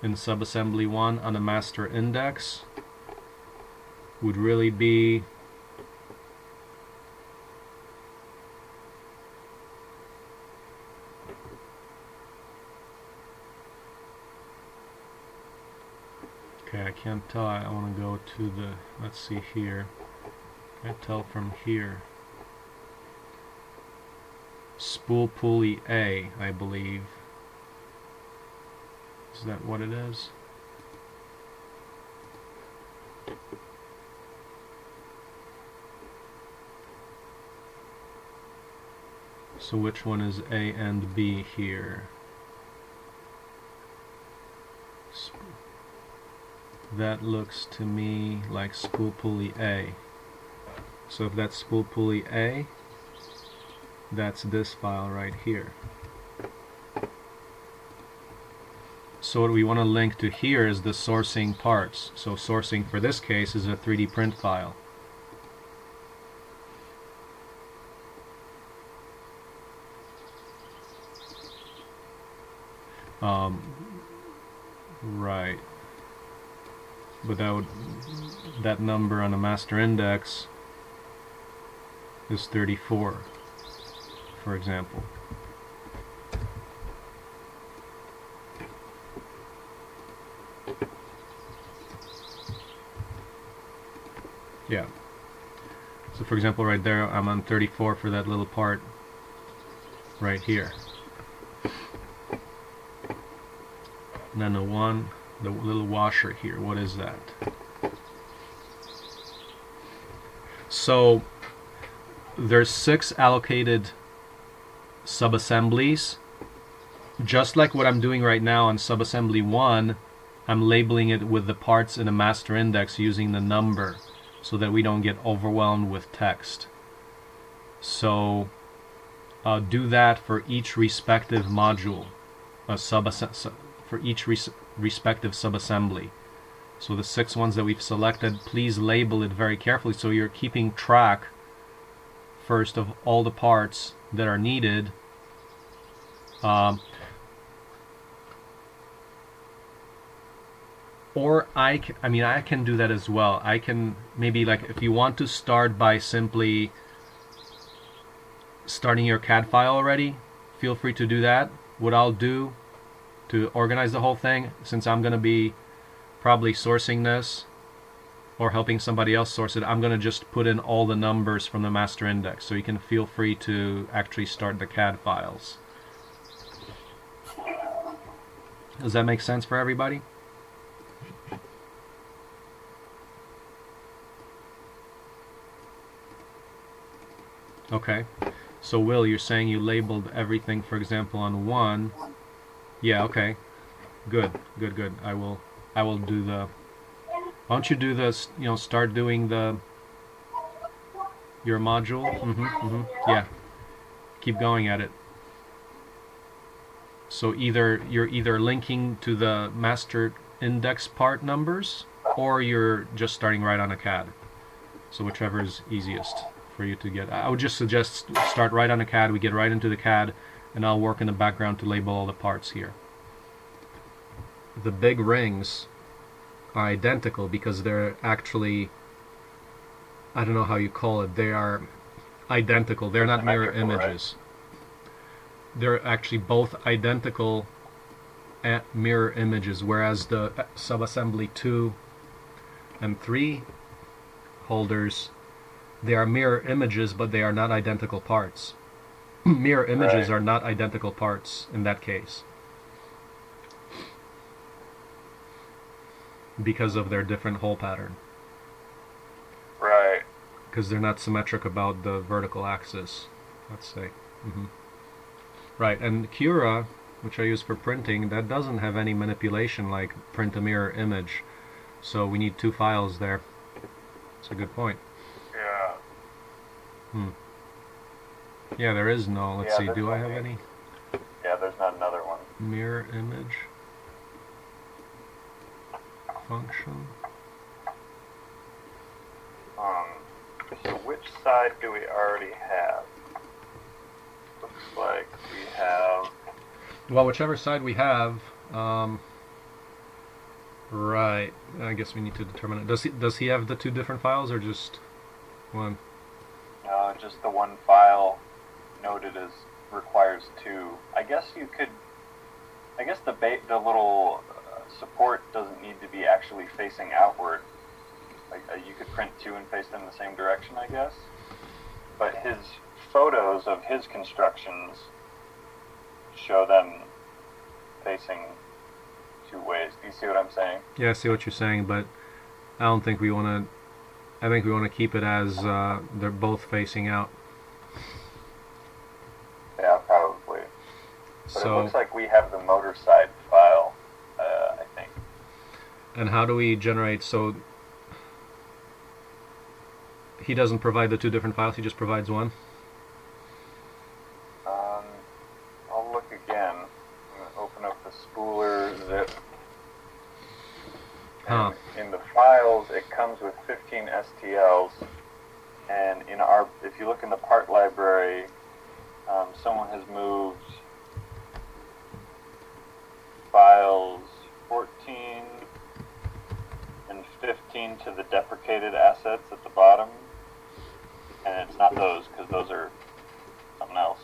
in subassembly one on the master index would really be okay, I can't tell. I want to go to the, let's see here. I tell from here. Spool pulley A, I believe. Is that what it is? So which one is A and B here? That looks to me like spool pulley A. So if that's spool pulley A, that's this file right here. So what we want to link to here is the sourcing parts. So sourcing for this case is a three D print file. Um, right. But that, would, that number on the master index is thirty-four, for example. Yeah. So for example right there I'm on thirty-four for that little part right here. And then the one, the little washer here, what is that? So there's six allocated subassemblies. Just like what I'm doing right now on subassembly one, I'm labeling it with the parts in the master index using the number so that we don't get overwhelmed with text. So uh, do that for each respective module, a subassembly for each res respective subassembly. So the six ones that we've selected, please label it very carefully so you're keeping track first of all the parts that are needed. Um, or I, I mean I can do that as well. I can maybe, like, if you want to start by simply starting your C A D file already, feel free to do that. What I'll do to organize the whole thing, since I'm going to be probably sourcing this or helping somebody else source it, I'm going to just put in all the numbers from the master index, so you can feel free to actually start the C A D files. Does that make sense for everybody? Okay, so Will, you're saying you labeled everything, for example, on one. Yeah, okay. Good, good, good. I will I will do the why don't you do this, you know, start doing the your module? Mm-hmm, mm-hmm. Yeah. Keep going at it. So either you're either linking to the master index part numbers, or you're just starting right on a C A D. So whichever is easiest for you to get. I would just suggest start right on a C A D, we get right into the C A D. And I'll work in the background to label all the parts here. The big rings are identical because they're actually, I don't know how you call it, they are identical. They're not mirror images. They're actually both identical mirror images, whereas the subassembly two and three holders, they are mirror images, but they are not identical parts. Mirror images right. are not identical parts in that case because of their different hole pattern. Right. because they're not symmetric about the vertical axis, let's say. Mm-hmm. Right, and Cura, which I use for printing, that doesn't have any manipulation like print a mirror image, so we need two files there. That's a good point. Yeah. Hmm. Yeah, there is no. Let's yeah, see. Do I have any? Yeah, there's not another one. Mirror image function. Um. So which side do we already have? Looks like we have. Well, whichever side we have. Um, right. I guess we need to determine it. Does he does he have the two different files or just one? Uh, just the one file noted as requires two. I guess you could. I guess the ba the little uh, support doesn't need to be actually facing outward. Like uh, you could print two and face them the same direction, I guess. But his photos of his constructions show them facing two ways. Do you see what I'm saying? Yeah, I see what you're saying, but I don't think we want to. I think we want to keep it as uh, they're both facing out. Yeah, probably. But so, it looks like we have the motor side file, uh, I think. And how do we generate? So he doesn't provide the two different files, he just provides one? Um, I'll look again. I'm going to open up the spooler zip. Huh. In the files, it comes with fifteen S T Ls, and in our, if you look in the part library, um, someone has moved files fourteen and fifteen to the deprecated assets at the bottom, and it's not those because those are something else.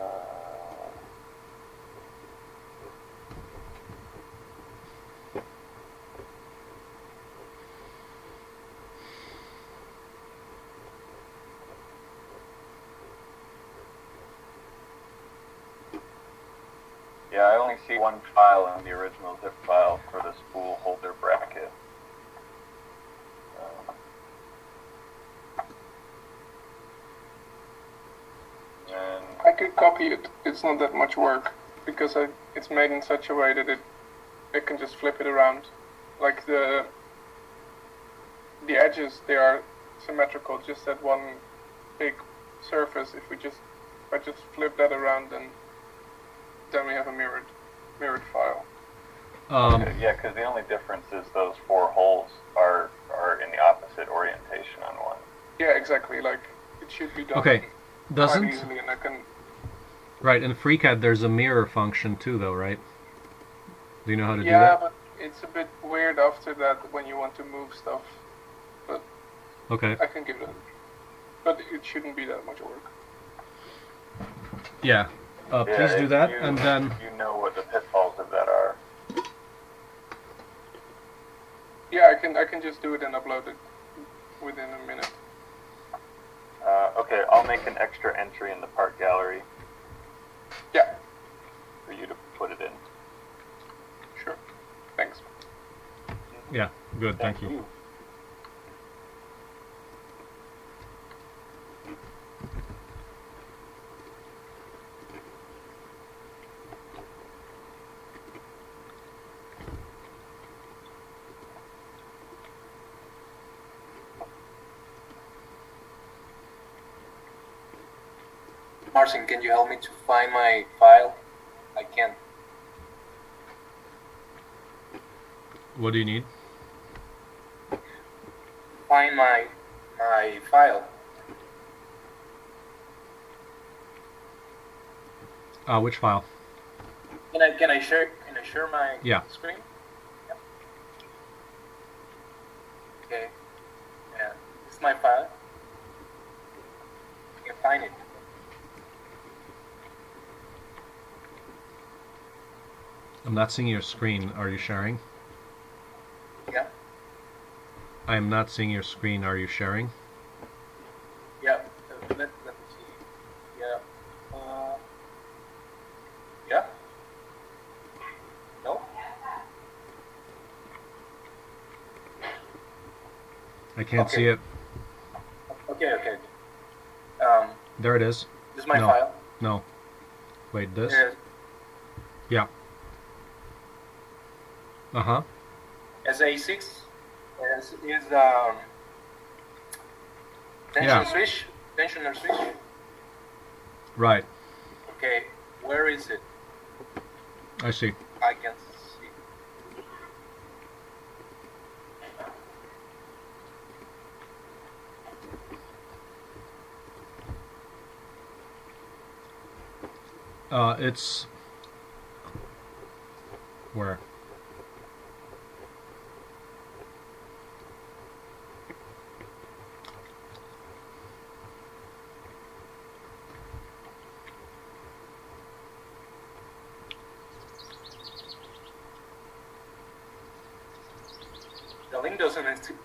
Uh, Yeah, I only see one file in the original zip file for the spool holder bracket. Um, and I could copy it. It's not that much work because I, it's made in such a way that it it can just flip it around. Like the the edges, they are symmetrical. Just that one big surface. If we just if I just flip that around, then. Then we have a mirrored, mirrored file. Um, yeah, because the only difference is those four holes are are in the opposite orientation on one. Yeah, exactly. Like it should be done. Okay, doesn't. Easily and I can... Right, in FreeCAD there's a mirror function too, though, right? Do you know how to yeah, do that? Yeah, but it's a bit weird after that when you want to move stuff. But okay, I can give that. But it shouldn't be that much work. Yeah. Uh, yeah, please do that, you, and then you know what the pitfalls of that are. Yeah, I can I can just do it and upload it within a minute. Uh, okay, I'll make an extra entry in the part gallery. Yeah, for you to put it in. Sure. Thanks. Yeah. Good. Thank, thank you. you. Marcin, can you help me to find my file? I can. What do you need? Find my my file. Uh, which file? Can I can I share can I share my yeah. screen? Yeah. Okay. Yeah, it's my file. I can find it. I'm not seeing your screen. Are you sharing? Yeah. I am not seeing your screen. Are you sharing? Yeah. Let, let me see. Yeah. Uh, yeah. No. I can't okay. see it. Okay, okay. Um, there it is. This is my no. file. No. Wait, this? Uh, yeah. Uh-huh. S A six is, is um, tension yeah. switch. Tensioner switch. Right. Okay, where is it? I see. I can see. Uh, it's where?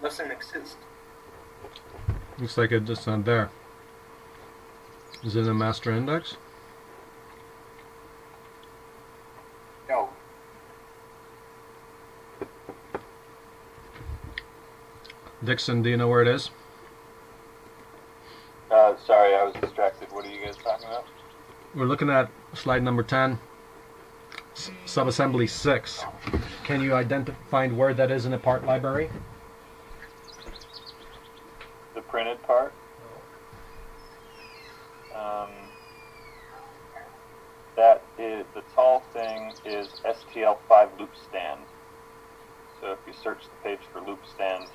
Doesn't exist. Looks like it just not there. Is it a master index? No. Dixon, do you know where it is? Uh, sorry, I was distracted. What are you guys talking about? We're looking at slide number ten, subassembly six. Can you identify find where that is in the part library? Printed part. Um, that is the tall thing is S T L five loop stand. So if you search the page for loop stand,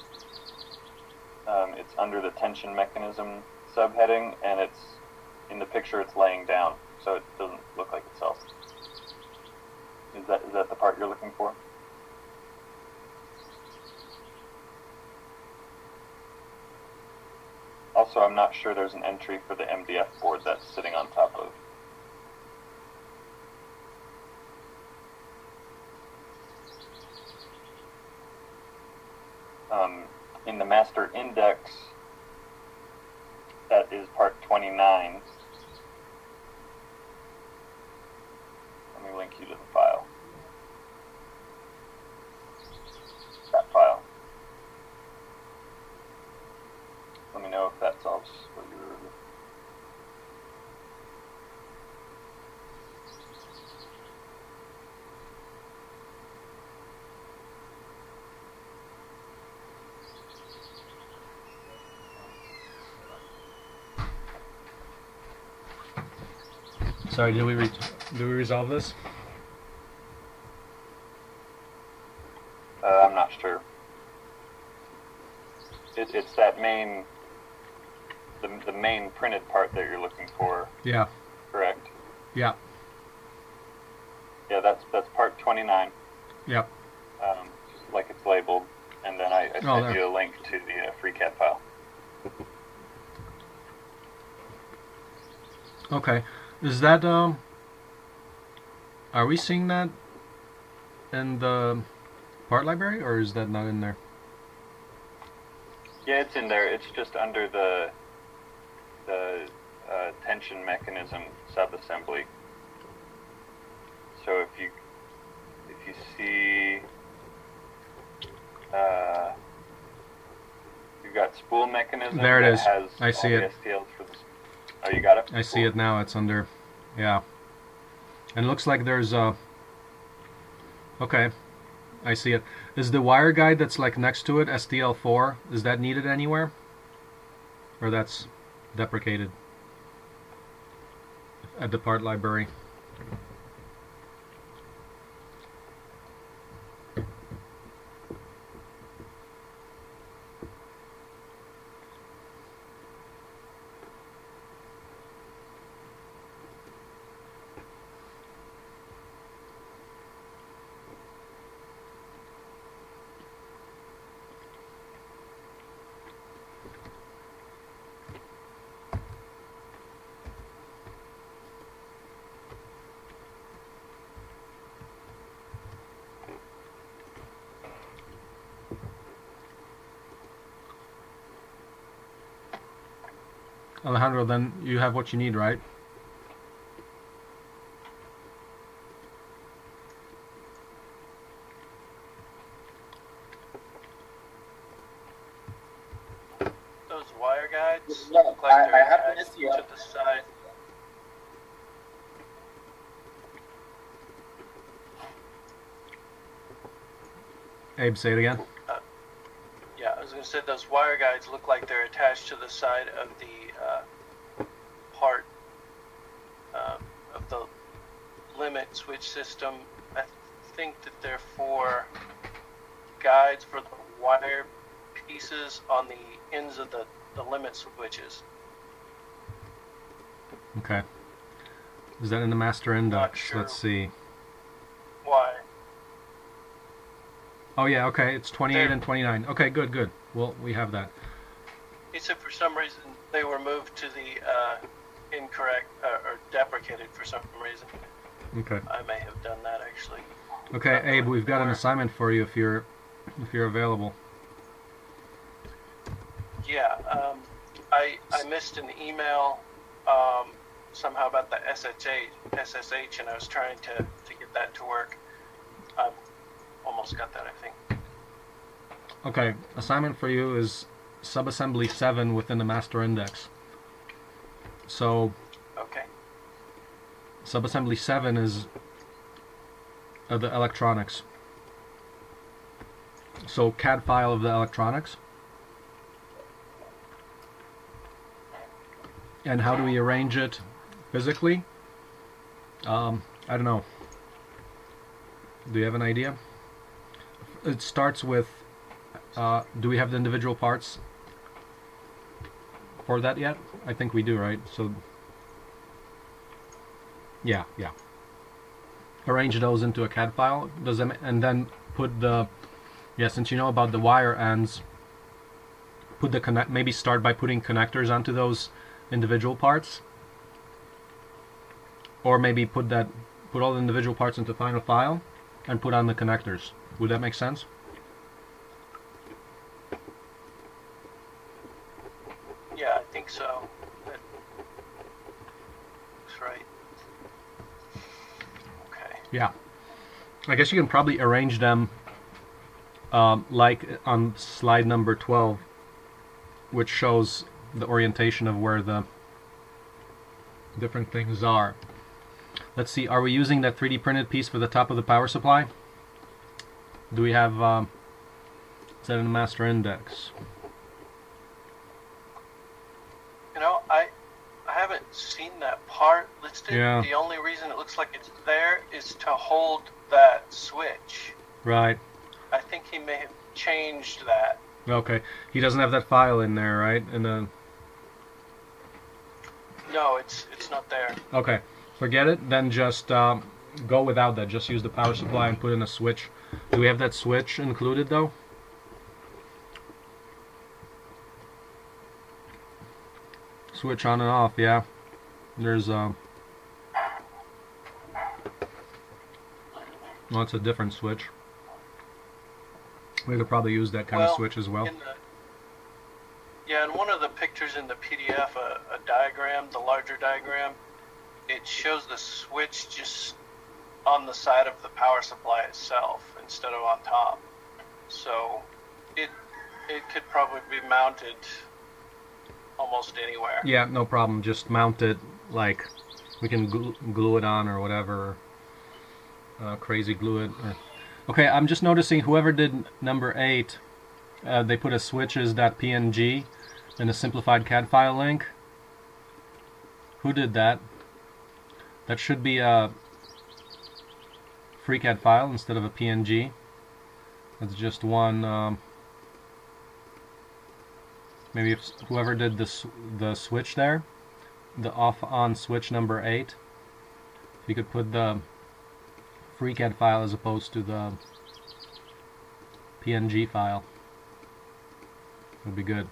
um, it's under the tension mechanism subheading, and it's in the picture. It's laying down, so it doesn't look like itself. Is that is that the part you're looking for? Also, I'm not sure there's an entry for the M D F board that's sitting on top of. Um, in the master index, that is part twenty-nine. Let me link you to the file. That file. Let me know if that solves what you were. Sorry, did we re did we resolve this? Uh, I'm not sure. It, it's that main. The, the main printed part that you're looking for. Yeah. Correct? Yeah. Yeah, that's that's part twenty-nine. Yep. Um, like it's labeled, and then I, I oh, sent you a link to the uh, FreeCAD file. Okay. Is that, um, are we seeing that in the part library, or is that not in there? Yeah, it's in there. It's just under the the uh, tension mechanism subassembly. So if you if you see, uh, you've got spool mechanism. There it is. Has I see it. For the oh, you got it. I cool. see it now. It's under, yeah. And it looks like there's a. Okay, I see it. Is the wire guide that's like next to it S T L four? Is that needed anywhere? Or that's deprecated at the part library. Alejandro, then you have what you need, right? I, I have to miss you to the side. Abe, say it again. Uh, yeah, I was going to say those wire guides look like they're attached to the side of the uh, part uh, of the limit switch system. I th think that they're for guides for the wire pieces on the ends of the, the limit switches. Okay. Is that in the master index? Sure. Let's see. Why? Oh yeah, okay, it's twenty-eight there. And twenty-nine. Okay, good, good. Well, we have that. Except for some reason they were moved to the uh, incorrect uh, or deprecated for some reason. Okay. I may have done that actually. Okay, Abe, we've got an assignment for you if you're if you're available. Yeah, um, I I missed an email um, somehow about the S S H, S S H, and I was trying to to get that to work. Um, Almost got that, I think. Okay, assignment for you is subassembly seven within the master index. So, okay. Subassembly seven is uh, the electronics. So C A D file of the electronics. And how do we arrange it physically? Um, I don't know. Do you have an idea? It starts with, uh, do we have the individual parts for that yet? I think we do, right? So, yeah, yeah. Arrange those into a C A D file, does that, and then put the, yeah, since you know about the wire ends, put the connect, maybe start by putting connectors onto those individual parts. Or maybe put that, put all the individual parts into final file and put on the connectors. Would that make sense? Yeah, I think so. That looks right. Okay. Yeah. I guess you can probably arrange them um, like on slide number twelve, which shows the orientation of where the different things are. Let's see, are we using that three D printed piece for the top of the power supply? Do we have um, set in the master index? You know, I I haven't seen that part listed. Yeah. The only reason it looks like it's there is to hold that switch. Right. I think he may have changed that. Okay. He doesn't have that file in there, right? And then. No, it's it's not there. Okay. Forget it. Then just um, go without that. Just use the power supply and put in a switch. Do we have that switch included though? Switch on and off, yeah. There's um well, it's a different switch. We could probably use that kind well, of switch as well. In the, yeah, in one of the pictures in the P D F, a, a diagram, the larger diagram, it shows the switch just on the side of the power supply itself instead of on top. So it it could probably be mounted almost anywhere. Yeah, no problem. Just mount it like we can glue, glue it on or whatever. Uh, crazy glue it. Or... Okay, I'm just noticing whoever did number eight, uh, they put a switches dot P N G in a simplified C A D file link. Who did that? That should be a FreeCAD file instead of a P N G. That's just one. Um, maybe if whoever did this, the switch there, the off-on switch number eight, if you could put the FreeCAD file as opposed to the P N G file, it would be good.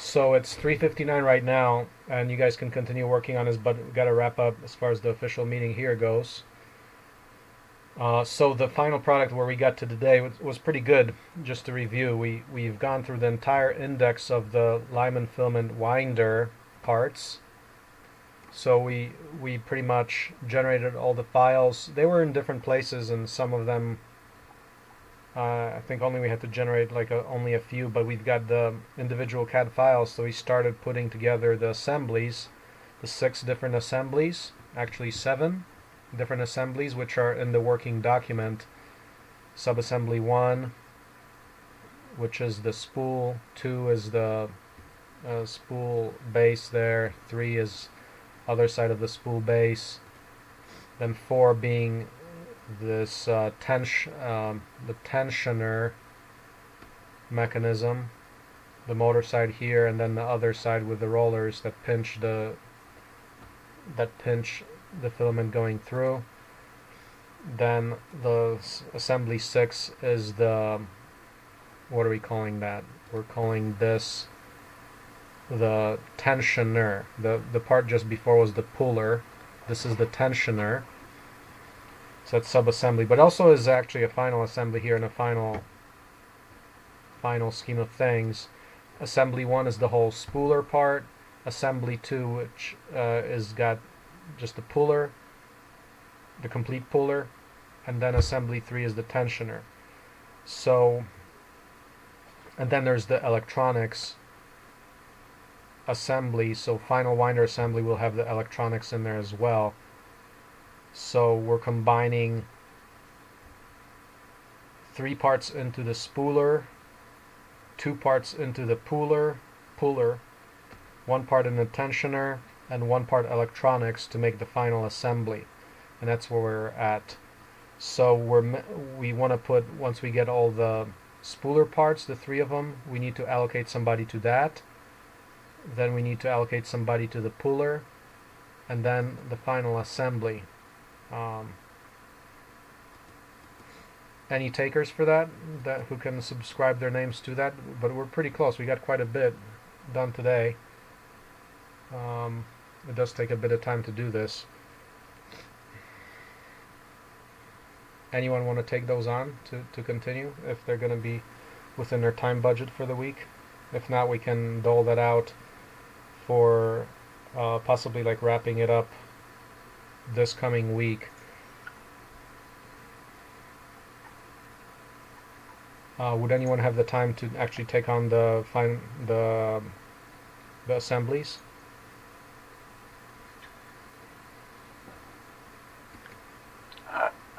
So it's three fifty-nine right now, and you guys can continue working on this, but we've got to wrap up as far as the official meeting here goes. Uh, so the final product where we got to today was, was pretty good. Just to review, we, we've gone through the entire index of the Lyman filament winder parts. So we, we pretty much generated all the files. They were in different places, and some of them, uh, I think only we had to generate like a, only a few, but we've got the individual C A D files. So we started putting together the assemblies, the six different assemblies, actually seven. Different assemblies which are in the working document. Subassembly one, which is the spool, two is the uh, spool base there, three is other side of the spool base, then four being this uh, tension, um, the tensioner mechanism, the motor side here, and then the other side with the rollers that pinch the that pinch the filament going through. Then the assembly six is the, what are we calling that? We're calling this the tensioner. The, the part just before was the puller. This is the tensioner. So that's sub-assembly, but also is actually a final assembly here in a final, final scheme of things. Assembly one is the whole spooler part. Assembly two, which uh, is got just the puller, the complete puller, and then assembly three is the tensioner. So, and then there's the electronics assembly. So final winder assembly will have the electronics in there as well. So we're combining three parts into the spooler, two parts into the puller, puller, one part in the tensioner, and one part electronics to make the final assembly. And that's where we're at. So we're, we want to put, once we get all the spooler parts, the three of them, we need to allocate somebody to that. Then we need to allocate somebody to the puller, and then the final assembly. Um, any takers for that, that who can subscribe their names to that? But we're pretty close. We got quite a bit done today. Um, It does take a bit of time to do this. Anyone want to take those on to, to continue if they're going to be within their time budget for the week? If not, we can dole that out for uh, possibly like wrapping it up this coming week. Uh, would anyone have the time to actually take on the fin the, the assemblies?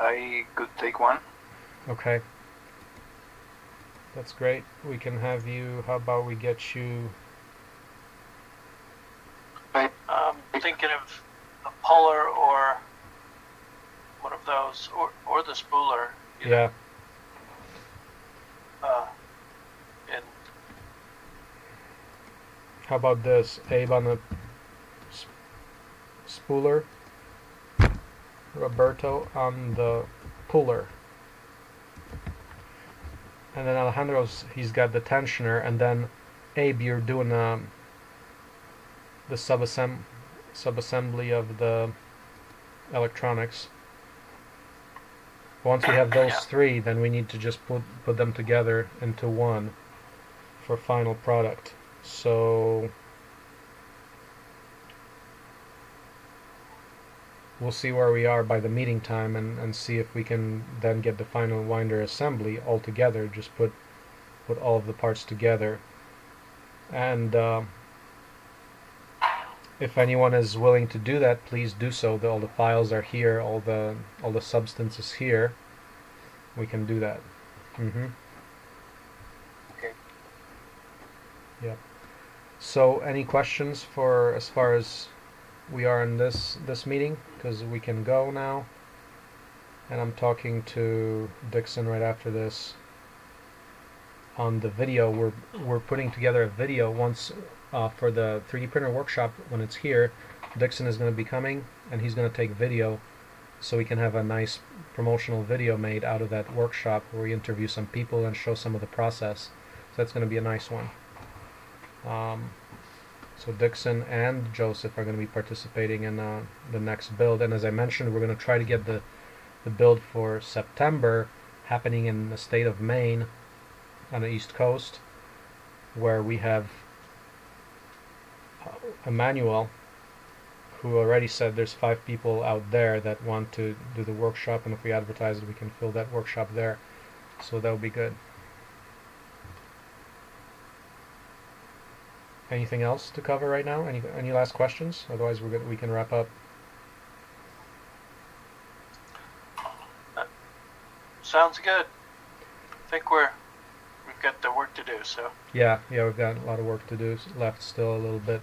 I could take one. Okay. That's great. We can have you, how about we get you... I'm um, thinking of a puller or one of those, or, or the spooler. You yeah. Know. Uh, and how about this, Abe on the sp spooler? Roberto on the puller, and then Alejandro's, he's got the tensioner, and then Abe, you're doing um, the sub-assemb sub-assembly of the electronics. Once we have those yeah. three, then we need to just put, put them together into one for final product. So we'll see where we are by the meeting time, and, and see if we can then get the final winder assembly all together, just put put all of the parts together. And uh, if anyone is willing to do that, please do so. The, all the files are here, all the all the substance is here. We can do that. Mm-hmm. Okay. Yeah. So any questions for as far as we are in this this meeting, because we can go now, and I'm talking to Dixon right after this on the video. We're we're putting together a video once uh, for the three D printer workshop when it's here. Dixon is going to be coming, and he's going to take video, so we can have a nice promotional video made out of that workshop where we interview some people and show some of the process. So that's going to be a nice one. Um, So Dixon and Joseph are going to be participating in uh, the next build, and as I mentioned, we're going to try to get the the build for September happening in the state of Maine on the East Coast, where we have Emmanuel, who already said there's five people out there that want to do the workshop, and if we advertise it we can fill that workshop there, so that would be good. Anything else to cover right now? Any any last questions? Otherwise we're good, we can wrap up. Uh, sounds good. I think we're we've got the work to do, so. Yeah, yeah, we've got a lot of work to do left still a little bit.